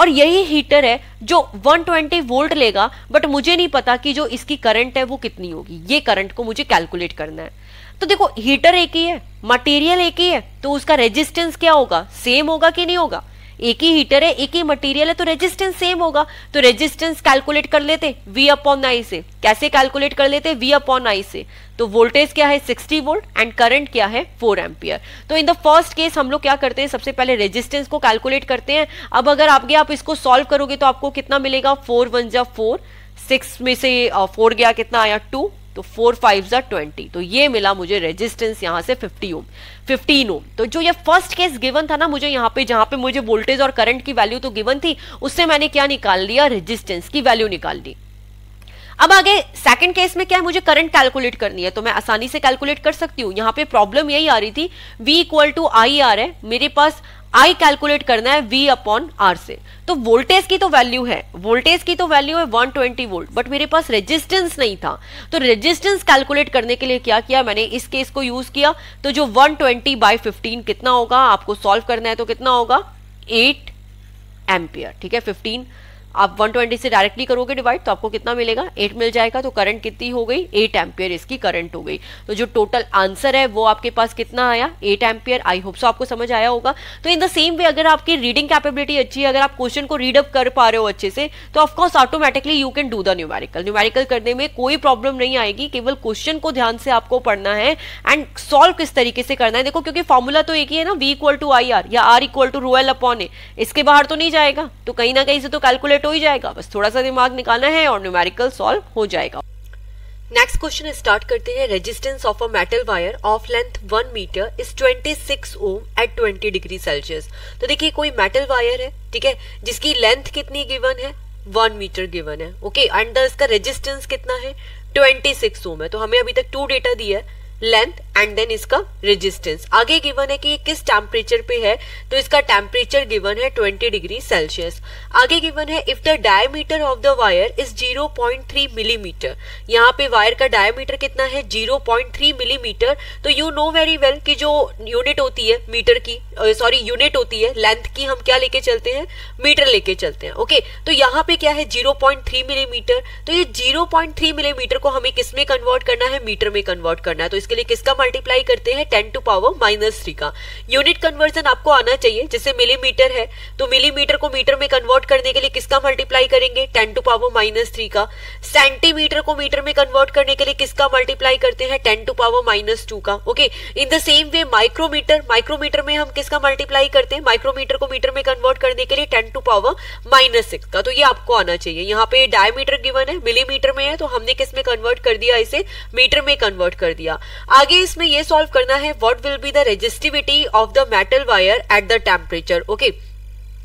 और यही हीटर है जो वन ट्वेंटी वोल्ट लेगा, बट मुझे नहीं पता कि जो इसकी करंट है वो कितनी होगी। ये करंट को मुझे कैलकुलेट करना है। तो देखो हीटर एक ही है, मटेरियल एक ही है, तो उसका रेजिस्टेंस क्या होगा, सेम होगा कि नहीं होगा, एक ही हीटर है, एक ही मटेरियल है, तो रेजिस्टेंस सेम होगा। तो रेजिस्टेंस कैलकुलेट कर लेते V अपॉन I से। कैसे कैलकुलेट कर लेते V अपॉन I से। तो वोल्टेज क्या है सिक्सटी वोल्ट एंड करंट क्या है फोर एम्पियर। तो इन द फर्स्ट केस हम लोग क्या करते हैं, सबसे पहले रेजिस्टेंस को कैलकुलेट करते हैं। अब अगर आपके आप इसको सॉल्व करोगे तो आपको कितना मिलेगा, फोर वन जा फोर, सिक्स में से फोर गया कितना आया टू, तो फोर फाइव जा ट्वेंटी, तो ये मिला मुझे रेजिस्टेंस यहाँ से फिफ्टी ओम, फिफ्टीन ओम। तो जो ये फर्स्ट केस गिवन था ना मुझे, यहाँ पे जहाँ पे मुझे वोल्टेज और करंट की वैल्यू तो गिवन थी, उससे मैंने क्या निकाल लिया, रेजिस्टेंस की वैल्यू निकाल ली। अब आगे सेकंड केस में क्या है, मुझे करंट कैलकुलेट करनी है, तो मैं आसानी से कैलकुलेट कर सकती हूँ। यहाँ पे प्रॉब्लम यही आ रही थी, V equal to I R है, मेरे पास I कैलकुलेट करना है V अपॉन R से। तो वोल्टेज की तो वैल्यू है, वोल्टेज की तो वैल्यू है वन ट्वेंटी वोल्ट, बट मेरे पास रेजिस्टेंस नहीं था। तो रेजिस्टेंस कैलकुलेट करने के लिए क्या किया मैंने, इस केस को यूज किया। तो जो वन ट्वेंटी बाय फिफ्टीन कितना होगा, आपको सॉल्व करना है तो कितना होगा, एट एम्पियर। ठीक है, फिफ्टीन आप वन ट्वेंटी से डायरेक्टली करोगे डिवाइड, तो आपको कितना मिलेगा, एट मिल जाएगा। तो करंट कितनी हो गई, एट एम्पियर इसकी करंट हो गई। तो जो टोटल आंसर है वो आपके पास कितना आया, eight ampere. I hope so आपको समझ आया होगा। तो इन द सेम वे अगर आपकी रीडिंग कैपेबिलिटी अच्छी है, अगर आप क्वेश्चन को रीड अप कर पा रहे हो अच्छे से, तो of course automatically you can do the numerical. Numerical करने में कोई प्रॉब्लम नहीं आएगी, केवल क्वेश्चन को ध्यान से आपको पढ़ना है एंड सॉल्व किस तरीके से करना है। देखो क्योंकि फॉर्मूला तो एक ही है ना, V equal to I R या R equal to rho L upon A, इसके बाहर तो नहीं जाएगा, तो कहीं ना कहीं से तो कैलकुलेट हो ही जाएगा। बस थोड़ा सा दिमाग निकालना है और न्यूमेरिकल सॉल्व हो जाएगा। नेक्स्ट क्वेश्चन स्टार्ट करते हैं। Resistance of a metal wire of length one metre is twenty six ohm at twenty degree Celsius. तो देखिए कोई मेटल वायर है, ठीक है, जिसकी लेंथ कितनी गिवन है, वन मीटर गिवन है, ओके, एंड इसका रेजिस्टेंस कितना है, ट्वेंटी सिक्स ओम है। तो हमें अभी तक टू डेटा दिया है, लेंथ एंड देन इसका रेजिस्टेंस। आगे गिवन है कि ये किस टेम्परेचर पे है, तो इसका टेम्परेचर गिवन है ट्वेंटी डिग्री सेल्सियस। आगे गिवन है if the diameter of the wire is zero point three millimetre. यहाँ पे वायर का डायमीटर कितना है, ज़ीरो पॉइंट थ्री मिलीमीटर। तो यू नो वेरी वेल कि जो यूनिट होती है मीटर की, सॉरी यूनिट होती है लेंथ की, हम क्या लेके चलते हैं, मीटर लेके चलते हैं, ओके। तो यहाँ पे क्या है, ज़ीरो पॉइंट थ्री मिलीमीटर। तो ये ज़ीरो पॉइंट थ्री मिलीमीटर को हमें किस में कन्वर्ट करना है, मीटर में कन्वर्ट करना है। तो के लिए किसका मल्टीप्लाई करते हैं, ten to power minus three का। यूनिट कन्वर्जन आपको आना चाहिए, जैसे मिलीमीटर है तो मिलीमीटर को मीटर में कन्वर्ट करने के लिए किसका मल्टीप्लाई करेंगे, ten to power minus three का। सेंटीमीटर को मीटर में कन्वर्ट करने के लिए किसका मल्टीप्लाई करते हैं, ten to power minus two का, okay. In the same way micrometre, micrometre में हम किसका मल्टीप्लाई करते हैं, माइक्रोमीटर को मीटर में कन्वर्ट करने के लिए ten to power minus six का। तो ये आपको आना चाहिए। यहाँ पे डायमीटर गिवन है, मिलीमीटर में है, तो हमने किस में कन्वर्ट कर दिया, इसे मीटर में कन्वर्ट कर दिया। आगे इसमें ये सॉल्व करना है, what will be the resistivity of the metal wire at the temperature, okay.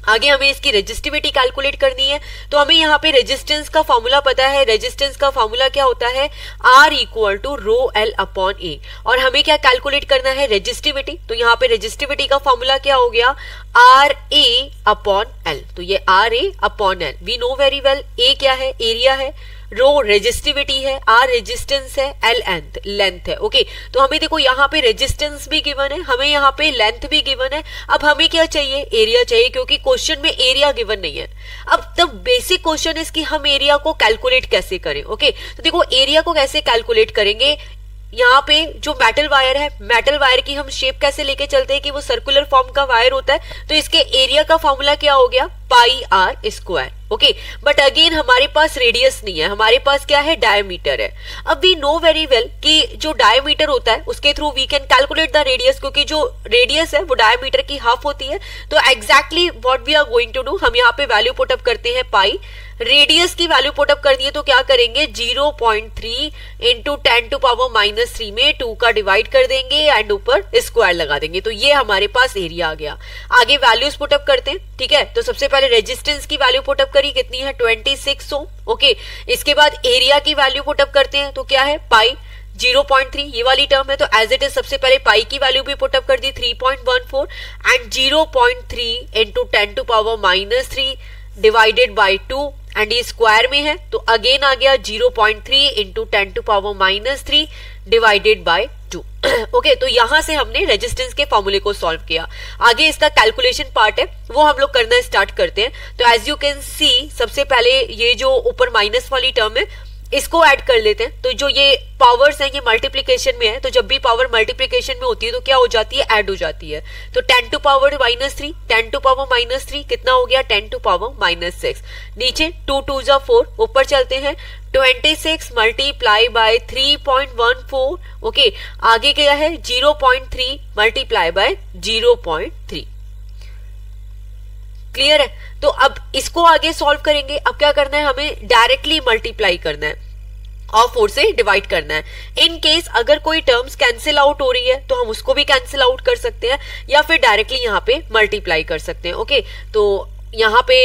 आगे हमें इसकी रेजिस्टिविटी कैलकुलेट करनी है, तो हमें यहाँ पे रेजिस्टेंस का फॉर्मूला पता है। रेजिस्टेंस का फॉर्मूला क्या होता है, R equal to rho L upon A, और हमें क्या कैलकुलेट करना है, रेजिस्टिविटी। तो यहाँ पे रेजिस्टिविटी का फॉर्मूला क्या हो गया, आर ए अपॉन एल। तो ये R A upon L, we know very well, A क्या है, एरिया है, रो रेजिस्टिविटी है, आर रेजिस्टेंस है, एल एंथ लेंथ है, ओके। तो हमें देखो यहाँ पे रेजिस्टेंस भी गिवन है, हमें यहाँ पे लेंथ भी गिवन है। अब हमें क्या चाहिए, एरिया चाहिए, क्योंकि क्वेश्चन में एरिया गिवन नहीं है। अब द बेसिक क्वेश्चन इज कि हम एरिया को कैलकुलेट कैसे करें, ओके। तो देखो एरिया को कैसे कैलकुलेट करेंगे, यहाँ पे जो मेटल वायर है, मेटल वायर की हम शेप कैसे लेके चलते हैं कि वो सर्कुलर फॉर्म का वायर होता है, तो इसके एरिया का फॉर्मूला क्या हो गया, pi R square, okay. But again हमारे पास रेडियस नहीं है, हमारे पास क्या है, डायमीटर है। अब वी नो वेरी वेल कि जो डायमीटर होता है उसके through we can calculate the radius, क्योंकि जो रेडियस है वो डायमीटर की हाफ होती है। तो exactly what we are going to do, हम यहाँ पे वैल्यू पुट अप करते हैं पाई, रेडियस की वैल्यू पुट अप करनी है तो क्या करेंगे, zero point three into ten to power minus three में टू का डिवाइड कर देंगे एंड ऊपर स्क्वायर लगा देंगे। तो ये हमारे पास एरिया आ गया। आगे वैल्यूज पुट अप करते हैं, ठीक है। तो सबसे पहले रेजिस्टेंस की वैल्यू पुट अप करी, कितनी है, ट्वेंटी सिक्स ओम, ओके। इसके बाद एरिया की वैल्यू पुट अप करते हैं, तो क्या है, पाई ज़ीरो पॉइंट थ्री, ये वाली टर्म है, तो एज इट इज सबसे पहले पाई की वैल्यू भी पुट अप कर दी, three point one four, and zero point three into ten to power minus three divided by two, and ये स्क्वायर में है तो अगेन आ गया zero point three into ten to power minus three divided by two, okay. तो यहाँ से हमने रेजिस्टेंस के फॉर्मूले को सॉल्व किया। आगे इसका कैलकुलेशन पार्ट है, वो हम लोग करना स्टार्ट करते हैं। तो एज यू कैन सी सबसे पहले ये जो ऊपर माइनस वाली टर्म है इसको ऐड कर लेते हैं तो जो ये पावर्स हैं ये मल्टीप्लिकेशन में है, तो जब भी पावर मल्टीप्लिकेशन में होती है तो क्या हो जाती है, ऐड हो जाती है। तो ten to power minus three, ten to power minus three कितना हो गया, ten to power minus six. नीचे टू टू जा फोर, ऊपर चलते हैं twenty six multiply by three point one four, okay आगे क्या है zero point three multiply by zero point three. Clear है? तो अब इसको आगे सॉल्व करेंगे। अब क्या करना है, हमें डायरेक्टली मल्टीप्लाई करना है और फोर से डिवाइड करना है। इन केस अगर कोई टर्म्स कैंसिल आउट हो रही है तो हम उसको भी कैंसिल आउट कर सकते हैं या फिर डायरेक्टली यहाँ पे मल्टीप्लाई कर सकते हैं। ओके तो यहाँ पे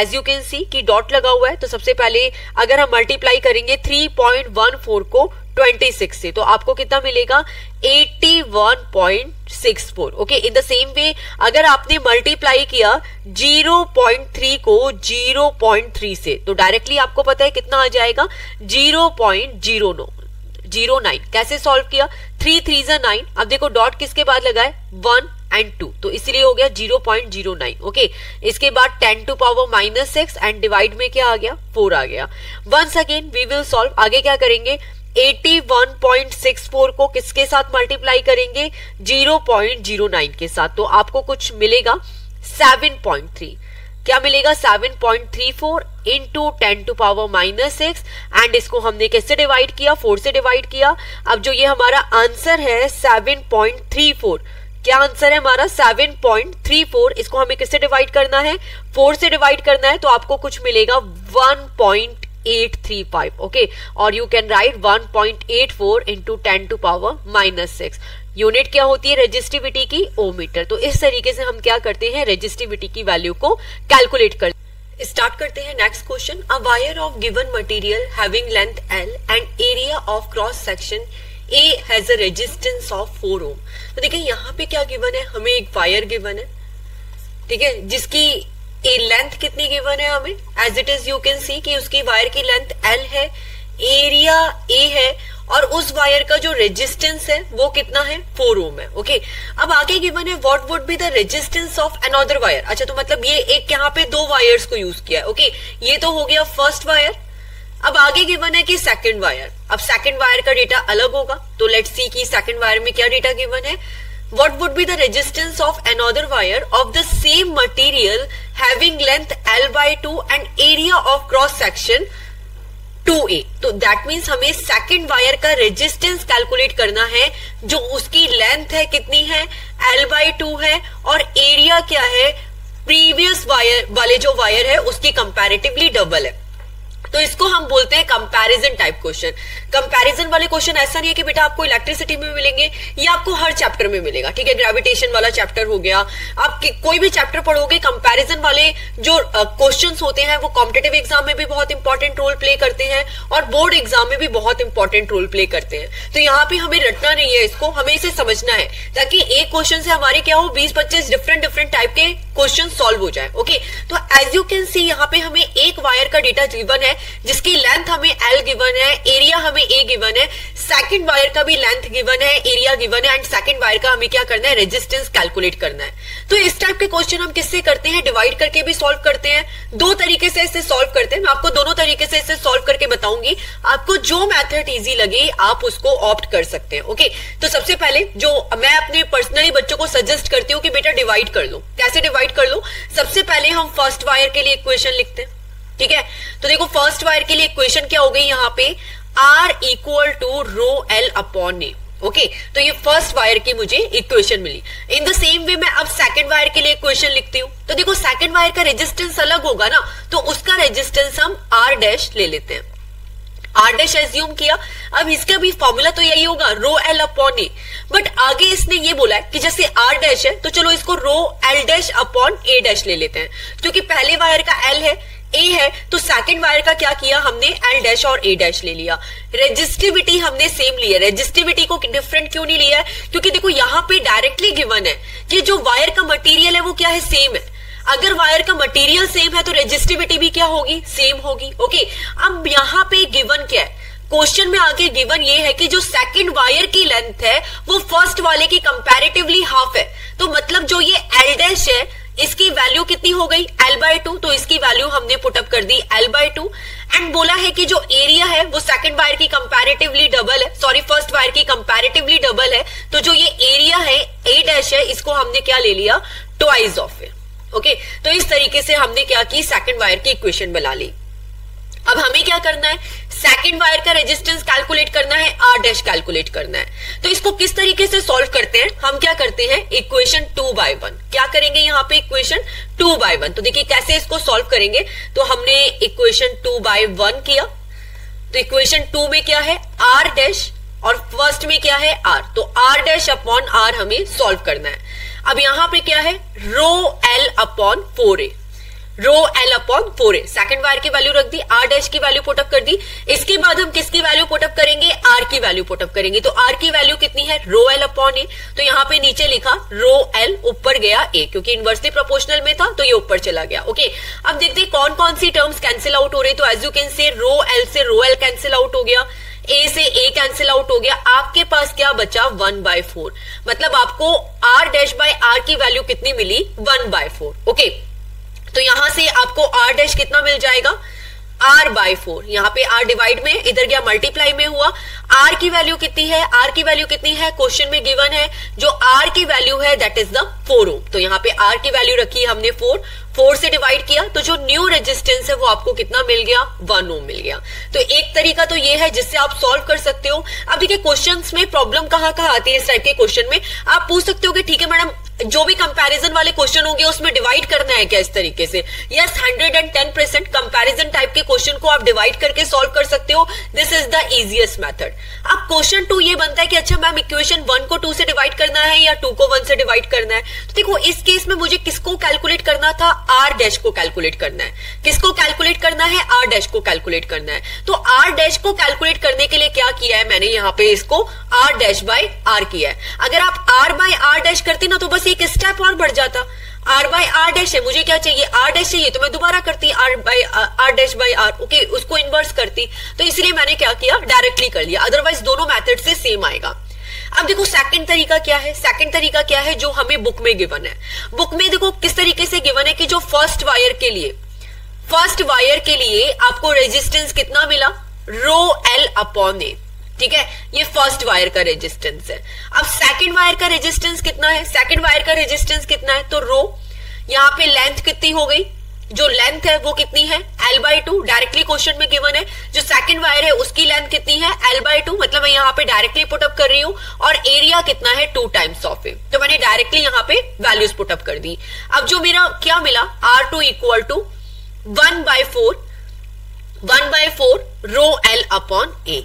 एज यू कैन सी कि डॉट लगा हुआ है, तो सबसे पहले अगर हम मल्टीप्लाई करेंगे थ्री पॉइंट वन फोर को छब्बीस से तो आपको कितना मिलेगा, इक्यासी point six four. Okay in the same way अगर आपने मल्टीप्लाई किया ज़ीरो पॉइंट थ्री को ज़ीरो पॉइंट थ्री से तो डायरेक्टली आपको पता है कितना आ जाएगा, ज़ीरो पॉइंट ज़ीरो नाइन। कैसे सॉल्व किया, थ्री थ्री जा नाइन, अब देखो डॉट किसके बाद लगाए, वन एंड टू, तो इसलिए हो गया zero point zero nine. Okay इसके बाद ten to power minus six and divide में क्या आ गया, फोर आ गया। Once again we will solve, आगे क्या करेंगे, इक्यासी पॉइंट सिक्स फोर को किसके साथ मल्टीप्लाई करेंगे, ज़ीरो पॉइंट ज़ीरो नाइन के साथ, तो आपको कुछ मिलेगा सेवन पॉइंट थ्री। क्या मिलेगा, seven point three four into ten to power minus six and इसको हमने कैसे डिवाइड किया, फोर से डिवाइड किया। अब जो ये हमारा आंसर है सेवन पॉइंट थ्री फोर, क्या आंसर है हमारा सेवन पॉइंट थ्री फोर, इसको हमें किससे डिवाइड करना है, फोर से डिवाइड करना है, तो आपको कुछ मिलेगा one point eight three five. Okay और you can write one point eight four into ten to power minus six. Unit क्या होती है रेजिस्टिविटी की, ओम मीटर। तो इस तरीके से हम क्या करते हैं, रेजिस्टिविटी की वैल्यू को कैलकुलेट करते हैं। स्टार्ट करते हैं next question. A wire of given material having length L and area of cross section A has a resistance of four ohm. तो देखिए यहाँ पे क्या गिवन है, हमें एक वायर गिवन है, ठीक है, जिसकी ए लेंथ कितनी गिवन है हमें, as it is you can see कि उसकी वायर की लेंथ एल है, एरिया ए है और उस वायर का जो रेजिस्टेंस है वो कितना है, फोर ओम है। ओके अब आगे गिवन है what would be the resistance of another wire. अच्छा तो मतलब ये एक यहाँ पे दो वायर्स को यूज किया है। ओके ये तो हो गया फर्स्ट वायर, अब आगे गिवन है कि सेकंड वायर। अब सेकंड वायर का डेटा अलग होगा, तो लेट्स सी कि सेकंड वायर में क्या डेटा गिवन है, What would be the resistance of another wire of the same material having length L by two and area of cross section two A? तो that means हमें second wire का resistance calculate करना है, जो उसकी length है कितनी है, L by two है और area क्या है, previous wire वाले जो wire है उसकी comparatively double है। तो इसको हम बोलते हैं कंपैरिजन टाइप क्वेश्चन। कंपैरिजन वाले क्वेश्चन ऐसा नहीं है कि बेटा आपको इलेक्ट्रिसिटी में मिलेंगे, ये आपको हर चैप्टर में मिलेगा, ठीक है, ग्रेविटेशन वाला चैप्टर हो गया, आप कोई भी चैप्टर पढ़ोगे कंपैरिजन वाले जो क्वेश्चंस होते हैं वो कॉम्पिटिटिव एग्जाम में भी बहुत इंपॉर्टेंट रोल प्ले करते हैं और बोर्ड एग्जाम में भी बहुत इंपॉर्टेंट रोल प्ले करते हैं। तो यहाँ पे हमें रटना नहीं है इसको, हमें इसे समझना है ताकि एक क्वेश्चन से हमारे क्या हो, बीस पच्चीस डिफरेंट डिफरेंट टाइप के क्वेश्चन सॉल्व हो जाए। ओके तो एज यू कैन सी यहाँ पे हमें एक वायर का डेटा गिवन है, जिसकी लेंथ हमें L गिवन है, एरिया हमें A गिवन है, सेकंड वायर का भी लेंथ गिवन है, एरिया गिवन है एंड सेकंड वायर का हमें क्या करना है, रेजिस्टेंस कैलकुलेट करना है। तो इस टाइप के क्वेश्चन हम किससे करते हैं, डिवाइड करके भी सॉल्व करते हैं, दो तरीके से इसे सॉल्व करते हैं। मैं आपको दोनों तरीके से इसे सॉल्व करके बताऊंगी, आपको जो मेथड इजी लगे आप उसको ऑप्ट कर सकते हैं। ओके तो सबसे पहले जो मैं अपने पर्सनली बच्चों को सजेस्ट करती हूँ कि बेटा डिवाइड कर लो। कैसे डिवाइड कर लो, सबसे पहले हम फर्स्ट वायर के लिए इक्वेशन लिखते हैं, ठीक है। तो देखो फर्स्ट वायर के लिए इक्वेशन क्या हो गई यहाँ पे, R equal to rho L upon A. Okay तो ये फर्स्ट वायर की मुझे इक्वेशन मिली। इन द सेम वे मैं अब सेकंड वायर के लिए इक्वेशन लिखती हूँ। तो देखो सेकंड वायर का रेजिस्टेंस अलग होगा ना, तो उसका रेजिस्टेंस हम R डैश ले लेते हैं, R डैश एज्यूम किया। अब इसका भी फॉर्मूला तो यही होगा rho L upon A, but आगे इसने ये बोला है कि जैसे R डैश है तो चलो इसको rho L dash upon A dash ले लेते हैं, क्योंकि पहले वायर का L है, A है, तो सेकंड वायर का क्या किया हमने, L डैश और A डैश ले लिया। रेजिस्टिविटी हमने सेम ली है, रेजिस्टिविटी को डिफरेंट क्यों नहीं लिया है, क्योंकि देखो यहाँ पे डायरेक्टली गिवन है कि जो वायर का मटेरियल है वो क्या है, सेम है। अगर वायर का मटेरियल सेम है तो रेजिस्टिविटी भी क्या होगी, सेम होगी। ओके अब यहाँ पे गिवन क्या है, क्वेश्चन में आगे गिवन ये है कि जो सेकंड वायर की लेंथ है वो फर्स्ट वाले की कंपैरेटिवली हाफ है, तो मतलब जो ये L डैश है इसकी वैल्यू कितनी हो गई एल बाय टू, तो इसकी वैल्यू हमने पुटअप कर दी एल बाय टू। एंड बोला है कि जो एरिया है वो सेकंड वायर की कंपैरेटिवली डबल है, सॉरी फर्स्ट वायर की कंपैरेटिवली डबल है, तो जो ये एरिया है ए डैश है इसको हमने क्या ले लिया ट्वाइस ऑफ इट। ओके, तो इस तरीके से हमने क्या की सेकंड वायर की इक्वेशन बना ली। अब हमें क्या करना है, सेकंड वायर का रेजिस्टेंस कैलकुलेट करना है, आर डैश कैलकुलेट करना है। तो इसको किस तरीके से सॉल्व करते हैं, हम क्या करते हैं इक्वेशन टू बाय वन, क्या करेंगे यहाँ पे इक्वेशन टू बाय वन। तो देखिए कैसे इसको सॉल्व करेंगे, तो हमने इक्वेशन टू बाय वन किया, तो इक्वेशन टू में क्या है आर डैश और फर्स्ट में क्या है आर, तो आर डैश अपॉन आर हमें सॉल्व करना है। अब यहाँ पे क्या है rho L upon four A, rho L upon four A, second wire की वैल्यू रख दी, आर डैश की वैल्यू पुटअप कर दी। इसके बाद हम किसकी वैल्यू पुटअप करेंगे आर की वैल्यू पुटअप करेंगे, तो आर की वैल्यू कितनी है रो एल अपॉन ए, तो यहाँ पे नीचे लिखा रो एल, ऊपर गया ए क्योंकि इनवर्सली प्रोपोर्शनल में था तो ये ऊपर चला गया। ओके, अब देखते हैं कौन कौन सी टर्म्स कैंसिल आउट हो रही, तो एज यू कैन से रो एल से रो एल कैंसिल आउट हो गया, ए से ए कैंसिल आउट हो गया, आपके पास क्या बचा वन बाय फोर, मतलब आपको आर डैश बाय आर की वैल्यू कितनी मिली वन बाय फोर। ओके, तो यहां से आपको आर डैश कितना मिल जाएगा आर बाय फोर, यहाँ पे आर डिवाइड में इधर गया मल्टीप्लाई में हुआ, आर की वैल्यू कितनी है, आर की वैल्यू कितनी है क्वेश्चन में गिवन है, जो आर की वैल्यू है that is the four ohm, तो यहाँ पे आर की वैल्यू रखी है हमने फोर, फोर से डिवाइड किया तो जो न्यू रेजिस्टेंस है वो आपको कितना मिल गया वन ओम मिल गया। तो एक तरीका तो ये है जिससे आप सॉल्व कर सकते हो। अब देखिए क्वेश्चंस में प्रॉब्लम कहाँ कहाँ आती है, इस टाइप के क्वेश्चन में आप पूछ सकते हो कि ठीक है मैडम जो भी कंपैरिजन वाले क्वेश्चन होंगे उसमें डिवाइड करना है क्या इस तरीके से, yes hundred and ten percent comparison type के क्वेश्चन को आप डिवाइड करके सॉल्व कर सकते हो, this is the easiest method. अब क्वेश्चन टू ये बनता है कि अच्छा मैम इक्वेशन वन को टू से डिवाइड करना है या टू को वन से डिवाइड करना है, तो देखो इस केस में मुझे किसको कैलकुलेट करना था आर डैश को कैलकुलेट करना है, किसको कैलकुलेट करना है आर डैश को कैलकुलेट करना है, तो आर डैश को कैलकुलेट करने के लिए क्या किया है मैंने यहाँ पे इसको आर डैश बाय आर किया है। अगर आप आर बाय आर डैश करते ना तो बस एक स्टेप और बढ़ जाता, आर बाय आर डैश है मुझे क्या चाहिए आर डैश चाहिए तो मैं दोबारा करती R by R dash by R, okay उसको इन्वर्स करती, तो इसलिए मैंने क्या किया डायरेक्टली कर लिया, अदरवाइज दोनों मेथड से सेम आएगा। अब देखो सेकंड तरीका क्या है, सेकंड तरीका क्या है जो हमें बुक में गिवन है, बुक में देखो किस तरीके से गिवन है कि जो फर्स्ट वायर के लिए फर्स्ट वायर के लिए आपको रेजिस्टेंस कितना मिला रो एल अपॉन ए, ठीक है ये फर्स्ट वायर का रेजिस्टेंस है। अब सेकंड वायर का रेजिस्टेंस कितना है, सेकंड वायर का रेजिस्टेंस कितना है, तो रो यहाँ पे लेंथ कितनी हो गई, जो लेंथ है वो कितनी है L by two, directly question में गिवन है जो सेकंड वायर है उसकी लेंथ कितनी है एल बाई टू, मतलब मैं यहाँ पे डायरेक्टली पुटअप कर रही हूँ, और एरिया कितना है टू टाइम्स ऑफ इट, तो मैंने डायरेक्टली यहाँ पे वैल्यूज पुटअप कर दी। अब जो मेरा क्या मिला R two equal to one by four one by four rho L upon A.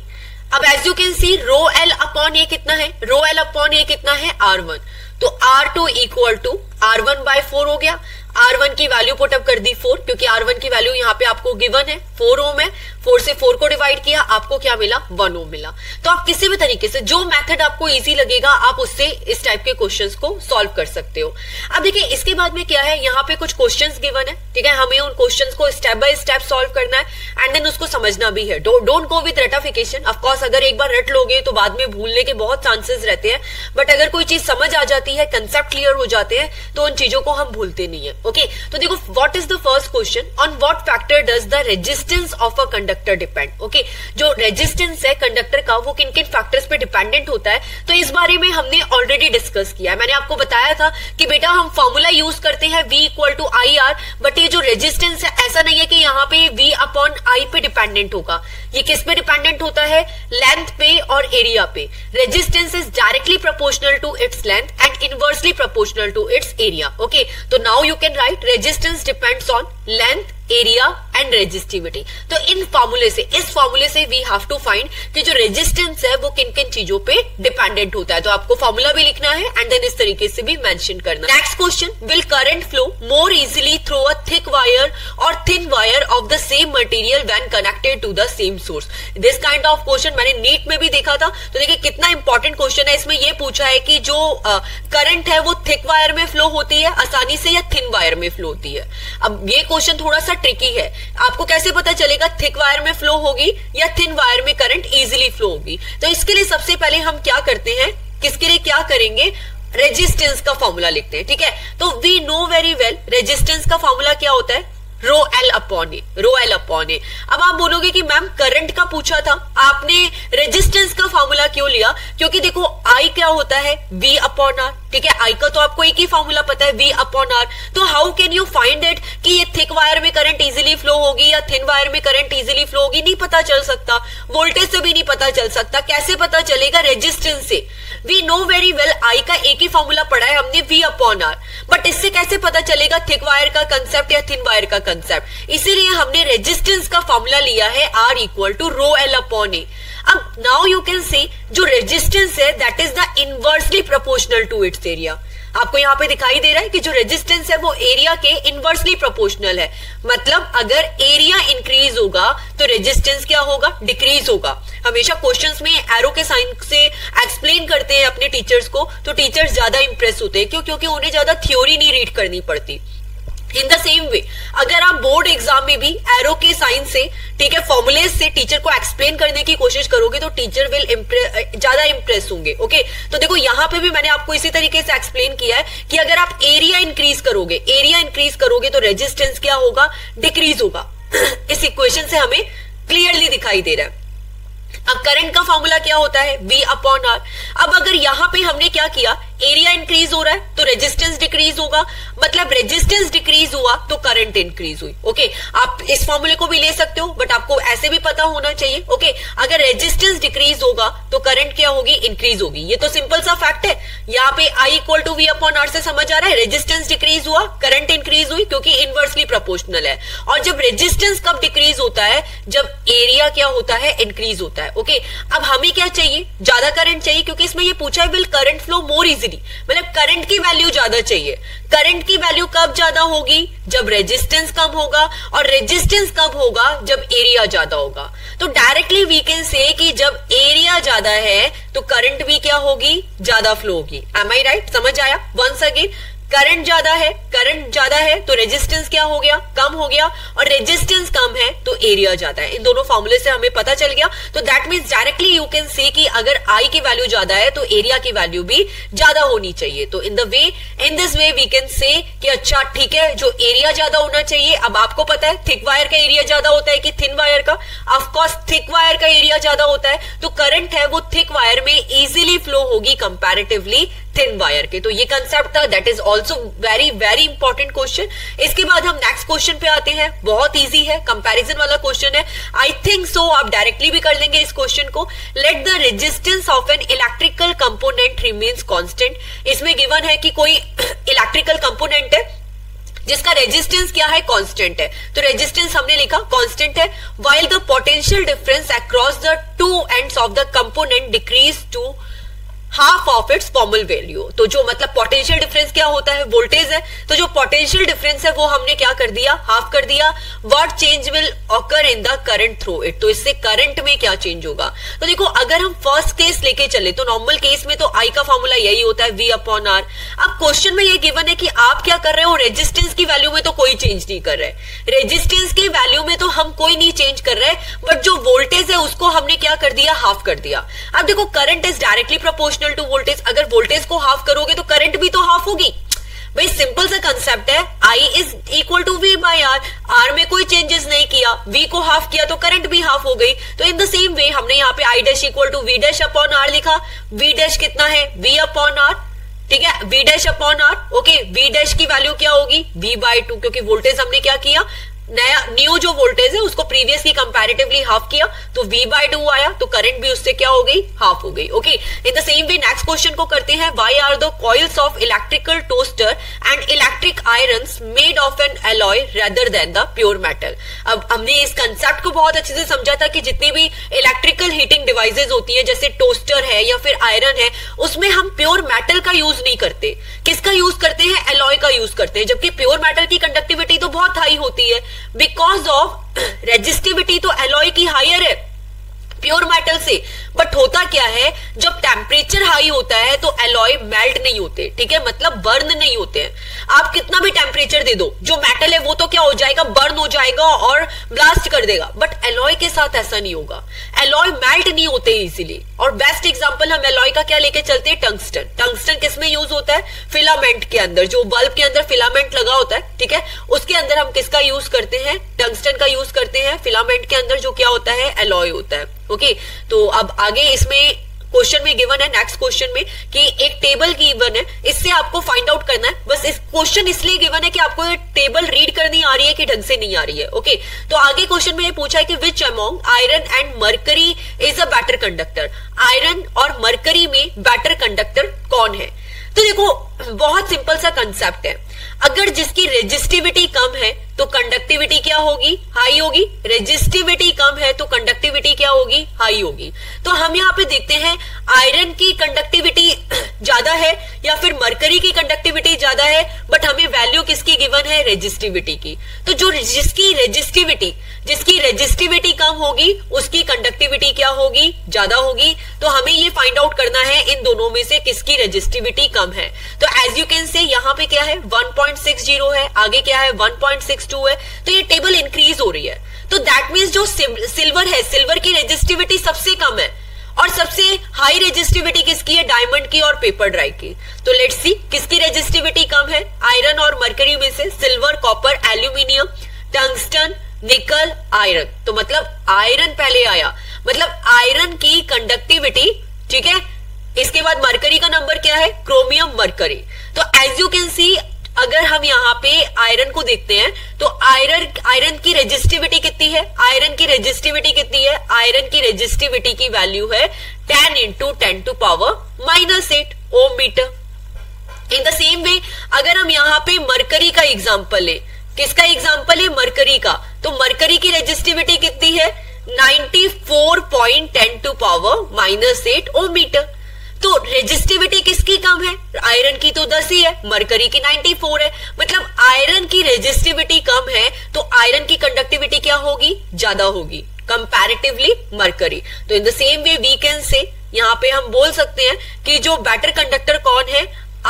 अब as you can see rho L upon A कितना है, रो एल अपॉन ए कितना है आर वन, तो R two equal to R one by four हो गया, आर वन की वैल्यू पुटअप कर दी फोर क्योंकि आर वन की वैल्यू यहाँ पे आपको गिवन है फोर ओम है, फोर से फोर को डिवाइड किया आपको क्या मिला वन ओम मिला। तो आप किसी भी तरीके से जो मेथड आपको इजी लगेगा आप उससे इस टाइप के क्वेश्चंस को सॉल्व कर सकते हो। अब देखिए इसके बाद में क्या है, यहाँ पे कुछ क्वेश्चंस गिवन है, ठीक है हमें उन क्वेश्चंस को स्टेप बाय स्टेप सॉल्व करना है एंड देन उसको समझना भी है, डोंट गो विद रटाफिकेशन। ऑफकोर्स अगर एक बार रट लोगे तो बाद में भूलने के बहुत चांसेस रहते हैं, बट अगर कोई चीज समझ आ जाती है कंसेप्ट क्लियर हो जाते हैं तो उन चीजों को हम भूलते नहीं है। ओके okay, तो देखो what is the first question, on what factor does the resistance of a conductor depend. Okay जो रेजिस्टेंस है कंडक्टर का वो किन किन फैक्टर्स पे डिपेंडेंट होता है, तो इस बारे में हमने ऑलरेडी डिस्कस किया है। मैंने आपको बताया था कि बेटा हम फॉर्मूला यूज करते हैं v equal to I R, but ये जो रेजिस्टेंस है ऐसा नहीं है कि यहाँ पे v अपॉन आई पे डिपेंडेंट होगा, ये किस पे डिपेंडेंट होता है लेंथ पे और एरिया पे। Resistance is directly proportional to its length and inversely proportional to its area. Okay तो now you can write resistance depends on length, area and resistivity। तो इन फॉर्मूले से इस फॉर्मूले से we have to find कि जो resistance है वो किन किन चीजों पे dependent होता है, तो आपको फॉर्मूला भी लिखना है and then इस तरीके से भी mention करना है। Next question, will current flow more easily through a thick wire or thin wire of the same material when connected to the same source? This kind of question मैंने नीट में भी देखा था, तो देखिए कितना इंपॉर्टेंट क्वेश्चन है। इसमें ये पूछा है कि जो करंट uh, है वो थिक वायर में फ्लो होती है आसानी से या थिन वायर में फ्लो होती है। अब ये क्वेश्चन थोड़ा सा ट्रिकी है, आपको कैसे पता चलेगा थिक वायर में फ्लो होगी या थिन वायर में करंट इजीली फ्लो होगी, तो इसके लिए सबसे पहले हम क्या करते हैं, किसके लिए क्या करेंगे रेजिस्टेंस का फॉर्मूला लिखते हैं, ठीक है। तो we know very well resistance का फॉर्मूला क्या होता है, rho L upon A, rho L upon A. अब आप बोलोगे कि मैम करंट का पूछा था, आपने रेजिस्टेंस का फॉर्मूला क्यों लिया, क्योंकि देखो आई क्या होता है, वी अपॉन आर, ठीक है। आई का तो आपको एक ही फॉर्मूला पता है, वी अपॉन आर। तो how can you find it कि ये थिक वायर में करंट इजीली फ्लो होगी या थिन वायर में करंट इजीली फ्लो होगी, नहीं पता चल सकता, वोल्टेज से भी नहीं पता चल सकता, कैसे पता चलेगा, रेजिस्टेंस से। We know very well I का एक ही फॉर्मूला पढ़ा है हमने, वी अपॉन आर, बट इससे कैसे पता चलेगा थिक वायर का कंसेप्ट या थिन वायर का कंसेप्ट, इसीलिए हमने रेजिस्टेंस का फॉर्मूला लिया है R equal to rho L upon A. अब नाउ यू कैन सी जो रेजिस्टेंस है that is the inversely proportional to its area. आपको यहाँ पे दिखाई दे रहा है कि जो रेजिस्टेंस है वो एरिया के इनवर्सली प्रोपोर्शनल है, मतलब अगर एरिया इंक्रीज होगा तो रेजिस्टेंस क्या होगा, डिक्रीज होगा। हमेशा क्वेश्चंस में एरो के साइन से एक्सप्लेन करते हैं अपने टीचर्स को, तो टीचर्स ज्यादा इंप्रेस होते हैं, क्यों, क्योंकि उन्हें ज्यादा थ्योरी नहीं रीड करनी पड़ती। इन द सेम वे अगर आप बोर्ड एग्जाम में भी एरो के साइन से, ठीक है, फॉर्मुले से टीचर को एक्सप्लेन करने की कोशिश करोगे तो टीचर विल ज्यादा इंप्रेस होंगे। ओके, तो देखो यहाँ पे भी मैंने आपको इसी तरीके से एक्सप्लेन किया है कि अगर आप एरिया इंक्रीज करोगे, एरिया इंक्रीज करोगे तो रेजिस्टेंस क्या होगा, डिक्रीज होगा। इस इक्वेशन से हमें क्लियरली दिखाई दे रहा है। अब करंट का फॉर्मूला क्या होता है, V अपॉन R। अब अगर यहाँ पे हमने क्या किया, एरिया इंक्रीज हो रहा है तो रेजिस्टेंस डिक्रीज होगा, मतलब रेजिस्टेंस डिक्रीज हुआ तो करंट इंक्रीज हुई। ओके, आप इस फॉर्मूले को भी ले सकते हो, बट आपको ऐसे भी पता होना चाहिए। ओके, अगर रेजिस्टेंस डिक्रीज होगा तो करंट क्या होगी, इंक्रीज होगी। ये तो सिंपल सा फैक्ट है। यहाँ पे I equal to V upon R से समझ आ रहा है रेजिस्टेंस डिक्रीज हुआ, करंट इंक्रीज हुई, क्योंकि इनवर्सली प्रोपोर्शनल है। और जब रेजिस्टेंस कब डिक्रीज होता है, जब एरिया क्या होता है, इंक्रीज होता है। ओके okay, अब हमें क्या चाहिए, ज्यादा करंट चाहिए, क्योंकि इसमें ये पूछा है will current flow more easily, मतलब करंट की वैल्यू ज्यादा चाहिए। करंट की वैल्यू कब ज्यादा होगी, जब रेजिस्टेंस कम होगा, और रेजिस्टेंस कब होगा, जब एरिया ज्यादा होगा। तो डायरेक्टली वी कैन से कि जब एरिया ज्यादा है तो करंट भी क्या होगी, ज्यादा फ्लो होगी। एम आई राइट, समझ आया? वंस अगेन करंट ज्यादा है, करंट ज्यादा है तो रेजिस्टेंस क्या हो गया, कम हो गया, और रेजिस्टेंस कम है तो एरिया ज्यादा है। इन दोनों फॉर्मूले से हमें पता चल गया। तो that means directly you can say कि अगर आई की वैल्यू ज्यादा है तो एरिया की वैल्यू भी ज्यादा होनी चाहिए। तो in the way in this way we can say कि अच्छा ठीक है, जो एरिया ज्यादा होना चाहिए, अब आपको पता है थिक वायर का एरिया ज्यादा होता है कि थिन वायर का, ऑफकोर्स थिक वायर का एरिया ज्यादा होता है, तो करंट है वो थिक वायर में इजिली फ्लो होगी कंपेरेटिवली थिन वायर के। तो ये कंसेप्ट था, that is also very very important question. इसके बाद हम नेक्स्ट क्वेश्चन पे आते हैं, बहुत इजी है, कंपैरिजन वाला क्वेश्चन है, आई थिंक सो आप डायरेक्टली भी कर लेंगे इस क्वेश्चन को। Let the resistance of an electrical component remains constant. इसमें गिवन है कि कोई इलेक्ट्रिकल कंपोनेंट है जिसका रेजिस्टेंस क्या है, कांस्टेंट है, तो रेजिस्टेंस हमने लिखा कांस्टेंट है, while the potential difference across the two ends of the component decrease to half of its formal value. तो जो मतलब पोटेंशियल डिफरेंस क्या होता है, वोल्टेज है, तो जो पोटेंशियल डिफरेंस है वो हमने क्या कर दिया, हाफ कर दिया। What change will occur in the current through it, तो इससे करंट में क्या चेंज होगा। तो देखो अगर हम फर्स्ट केस लेके चले तो नॉर्मल केस में तो आई का फॉर्मूला यही होता है वी अपॉन आर। अब क्वेश्चन में ये गिवन है कि आप क्या कर रहे हो, रेजिस्टेंस की वैल्यू में तो कोई चेंज नहीं कर रहे, रेजिस्टेंस की वैल्यू में तो हम कोई नहीं चेंज कर रहे, बट जो वोल्टेज है उसको हमने क्या कर दिया, हाफ कर दिया। अब देखो current is directly proportional to voltage, अगर वोल्टेज को हाफ करोगे तो करंट भी तो हाफ होगी। भाई सिंपल सा कंसेप्ट है, I is equal to V by R, R में कोई चेंजेस नहीं किया, V को हाफ किया तो करंट भी हाफ हो गई। तो इन द सेम वे हमने यहाँ पे I dash equal to V dash upon R लिखा, V डैश कितना है, V अपॉन आर, ठीक है, V dash upon R. Okay, V dash की वैल्यू क्या होगी, V बाई टू, क्योंकि वोल्टेज हमने क्या किया, नया न्यू जो वोल्टेज है उसको प्रीवियस की कंपैरेटिवली हाफ किया तो V बाई टू आया, तो करंट भी उससे क्या हो गई, हाफ हो गई। Okay, in the same way next question को करते हैं, why are the coils of electrical toaster and electric irons made of an alloy rather than the pure metal. अब हमने इस कंसेप्ट को बहुत अच्छे से समझा था कि जितने भी इलेक्ट्रिकल हीटिंग डिवाइसेज होती है जैसे टोस्टर है या फिर आयरन है, उसमें हम प्योर मेटल का यूज नहीं करते, किसका यूज करते हैं, एलॉय का यूज करते हैं, जबकि प्योर मेटल की कंडक्टिविटी तो बहुत हाई होती है। बिकॉज ऑफ रेजिस्टिविटी तो एलॉय की हायर है, प्योर मेटल से। बट होता क्या है, जब टेम्परेचर हाई होता है तो एलॉय मेल्ट नहीं होते, ठीक है, मतलब बर्न नहीं होते हैं। आप कितना भी टेम्परेचर दे दो, जो मेटल है वो तो क्या हो जाएगा, बर्न हो जाएगा और ब्लास्ट कर देगा। बट एलॉय के साथ ऐसा नहीं होगा, एलॉय मेल्ट नहीं होते इजीली। और बेस्ट एग्जांपल हम एलॉय का क्या लेके चलते हैं, टंगस्टन। टंगस्टन किसमें यूज होता है, फिलामेंट के अंदर, जो बल्ब के अंदर फिलामेंट लगा होता है, ठीक है, उसके अंदर हम किसका यूज करते हैं, टंगस्टन का यूज करते हैं, फिलामेंट के अंदर, जो क्या होता है, एलॉय होता है। ओके, तो अब आगे इसमें क्वेश्चन में गिवन है, नेक्स्ट क्वेश्चन में कि एक टेबल गिवन है, इससे आपको फाइंड आउट करना है। बस इस क्वेश्चन इसलिए गिवन है कि आपको ये टेबल रीड करनी आ रही है कि ढंग से नहीं आ रही है। ओके, तो आगे क्वेश्चन में ये पूछा है कि which among iron and mercury is a better conductor, iron और मर्करी में बेटर कंडक्टर कौन है। तो देखो, बहुत सिंपल सा कंसेप्ट है, अगर जिसकी रेजिस्टिविटी कम है तो कंडक्टिविटी क्या होगी, हाई होगी। रेजिस्टिविटी कम है तो कंडक्टिविटी क्या होगी, हाई होगी। तो हम यहाँ पे देखते हैं आयरन की कंडक्टिविटी ज्यादा है या फिर मरकरी की कंडक्टिविटी ज्यादा है, बट हमें वैल्यू किसकी गिवन है, रेजिस्टिविटी की। तो जो जिसकी रेजिस्टिविटी जिसकी रेजिस्टिविटी कम होगी उसकी कंडक्टिविटी क्या होगी, ज्यादा होगी। तो हमें ये फाइंड आउट करना है इन दोनों में से किसकी रेजिस्टिविटी कम है। तो एज यू कैन से यहाँ पे क्या है, वन पॉइंट सिक्स जीरो है, आगे क्या है वन पॉइंट सिक्स टू है, तो ये टेबल इंक्रीज हो रही है। तो दैट मींस जो सिल्वर है, सिल्वर की रेजिस्टिविटी सबसे कम है और सबसे हाई रेजिस्टिविटी किसकी है, डायमंड की और पेपर ड्राई की। तो लेट्स सी किसकी रेजिस्टिविटी कम है, आयरन और मरकरी में से, silver, copper, aluminium, tungsten, nickel, iron. तो मतलब आयरन पहले आया, मतलब आयरन की कंडक्टिविटी, ठीक है। इसके बाद मरकरी का नंबर क्या है, क्रोमियम, मरकरी। तो एज यू कैन सी, अगर हम यहाँ पे आयरन को देखते हैं तो आयरन आयरन की रेजिस्टिविटी कितनी है, आयरन की रेजिस्टिविटी कितनी है, आयरन की रेजिस्टिविटी की वैल्यू है ten into ten to power minus eight ohm metre. In the same way अगर हम यहाँ पे मरकरी का एग्जाम्पल ले, किसका एग्जाम्पल है, मरकरी का, तो मरकरी की रेजिस्टिविटी कितनी है, ninety four point ten to power minus eight ohm metre. तो रेजिस्टिविटी किसकी कम है, आयरन की तो दस ही है, मरकरी की नाइंटी फोर है, मतलब आयरन की रेजिस्टिविटी कम है तो आयरन की कंडक्टिविटी क्या होगी, ज्यादा होगी कंपैरेटिवली मरकरी। तो in the same way we can say, यहाँ पे हम बोल सकते हैं कि जो बेटर कंडक्टर कौन है,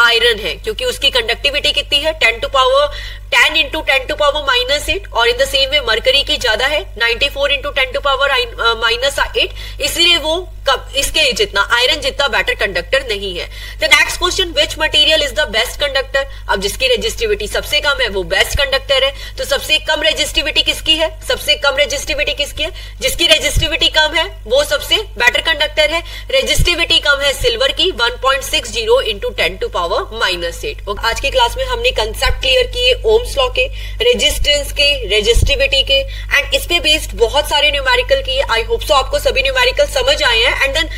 आयरन है, क्योंकि उसकी कंडक्टिविटी कितनी है, ten to power ten into ten to power minus eight, और in the same way mercury की ज्यादा है, ninety four into ten to power minus eight, इसलिए वो कब इसके जितना आयरन जितना बेटर कंडक्टर नहीं है। The next question, which material is the best conductor. अब जिसकी रेजिस्टिविटी सबसे कम है वो बेस्ट कंडक्टर है, तो सबसे कम रेजिस्टिविटी किसकी है, सबसे कम रेजिस्टिविटी किसकी है, जिसकी रेजिस्टिविटी कम है वो सबसे बेटर कंडक्टर है। रेजिस्टिविटी कम है सिल्वर की, one point six zero into ten to power minus eight. आज के क्लास में हमने कंसेप्ट क्लियर किए ओम्स लॉ के, रेजिस्टेंस के, रेजिस्टिविटी के, एंड इस पे बेस्ड बहुत सारे न्यूमेरिकल किए। आई होप सो आपको सभी न्यूमेरिकल समझ आए हैं। एंड देन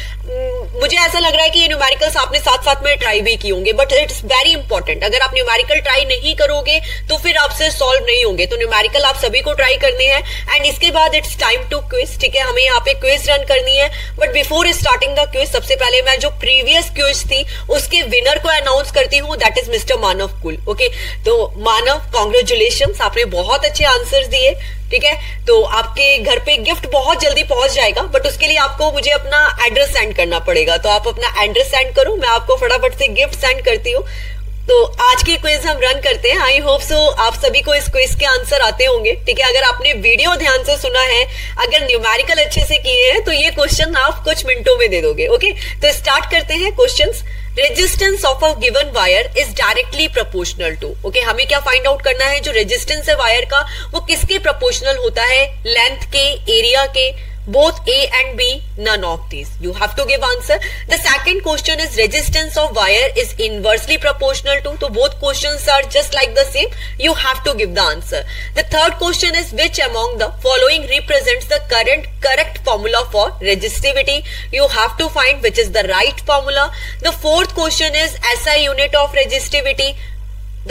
मुझे ऐसा लग रहा है कि ये न्यूमेरिकल्स आपने साथ साथ में ट्राई भी किए होंगे, बट इट्स वेरी इंपॉर्टेंट। अगर आप न्यूमेरिकल ट्राई नहीं करोगे तो फिर आपसे सॉल्व नहीं होंगे। तो न्यूमेरिकल आप सभी को ट्राई करने हैं, एंड इसके बाद इट्स टाइम टू क्विज, ठीक है, हमें यहाँ पे क्विज रन करनी है। But before starting the quiz, सबसे पहले मैं जो प्रीवियस क्विज थी उसके विनर को अनाउंस करती हूँ, दैट इज मिस्टर मानव कुल। ओके, तो मानव, कॉन्ग्रेचुलेशंस, आपने बहुत अच्छे आंसर्स दिए, ठीक है। तो आपके घर पे गिफ्ट बहुत जल्दी पहुंच जाएगा, बट उसके लिए आपको मुझे अपना एड्रेस सेंड करना पड़ेगा। तो आप अपना एड्रेस सेंड करो, मैं आपको फटाफट से गिफ्ट सेंड करती हूँ। तो आज की क्विज हम रन करते हैं। आई होप सो आप सभी को इस क्विज के आंसर आते होंगे, ठीक है। अगर आपने वीडियो ध्यान से सुना है, अगर न्यूमेरिकल अच्छे से किए हैं, तो ये क्वेश्चन आप कुछ मिनटों में दे दोगे। ओके, तो स्टार्ट करते हैं questions. Resistance of a given wire is directly proportional to, okay, हमें क्या फाइंड आउट करना है, जो रेजिस्टेंस है वायर का वो किसके प्रोपोर्शनल होता है, लेंथ के, एरिया के, both A and B, none of these. You have to give answer. The second question is resistance of wire is inversely proportional to. So both questions are just like the same. You have to give the answer. The third question is which among the following represents the current correct formula for resistivity? You have to find which is the right formula. The fourth question is S I unit of resistivity.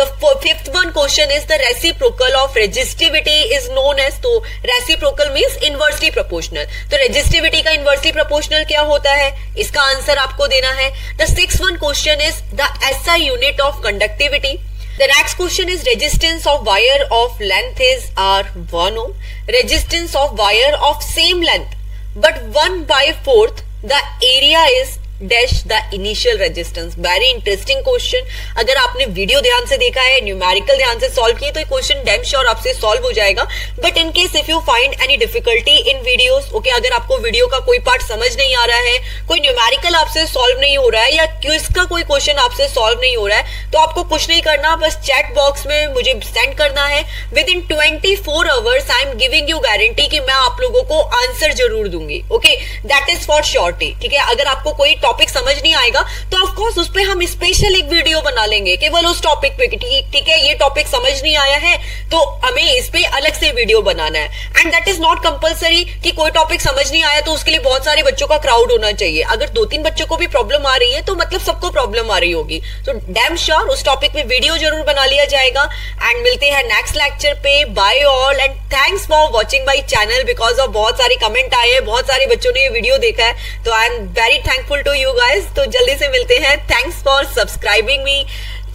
The fifth one question is the reciprocal of resistivity is known as, तो reciprocal means inversely proportional. तो resistivity का inversely proportional क्या होता है, इसका आंसर आपको देना है। The sixth one question is the S I unit of conductivity. The next question is resistance of wire of length is R one ohm. Resistance of wire of same length but one by fourth the area is dash the initial resistance. Very interesting question. अगर आपने वीडियो ध्यान से देखा है, न्यूमेरिकल ध्यान से सॉल्व किए, तो ये क्वेश्चन डैम श्योर आपसे सॉल्व हो जाएगा. But in case if you find any difficulty in videos, okay, अगर आपको वीडियो का कोई पार्ट समझ नहीं आ रहा है, कोई न्यूमेरिकल आपसे सॉल्व नहीं हो रहा है, या क्विज का कोई क्वेश्चन आपसे सॉल्व नहीं हो रहा है, तो आपको कुछ नहीं करना, बस चैट बॉक्स में मुझे सेंड करना है. Within twenty four hours I am giving you guarantee कि मैं आप लोगों को आंसर जरूर दूंगी. Okay, that is for surety. ठीक है, अगर आपको कोई टॉपिक समझ नहीं आएगा तो ऑफ कोर्स उस पे हम स्पेशल एक वीडियो बना लेंगे केवल उस टॉपिक पे. ठीक है, ये टॉपिक समझ नहीं आया है तो हमें इस पे अलग से वीडियो बनाना है. And that is not compulsory कि कोई टॉपिक समझ नहीं आया तो उसके लिए बहुत सारे बच्चों का क्राउड होना चाहिए. अगर दो तीन बच्चों को भी प्रॉब्लम आ रही है तो मतलब सबको प्रॉब्लम आ रही होगी. तो डैम श्योर उस टॉपिक पे वीडियो जरूर बना लिया जाएगा. एंड मिलते हैं नेक्स्ट लेक्चर पे. Bye all and thanks for watching my channel because of बहुत सारे कमेंट आए हैं, बहुत सारे बच्चों ने ये वीडियो देखा है, तो I am very thankful to you guys. तो जल्दी से मिलते हैं. Thanks for subscribing me,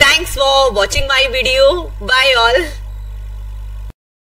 thanks for watching my video. Bye all.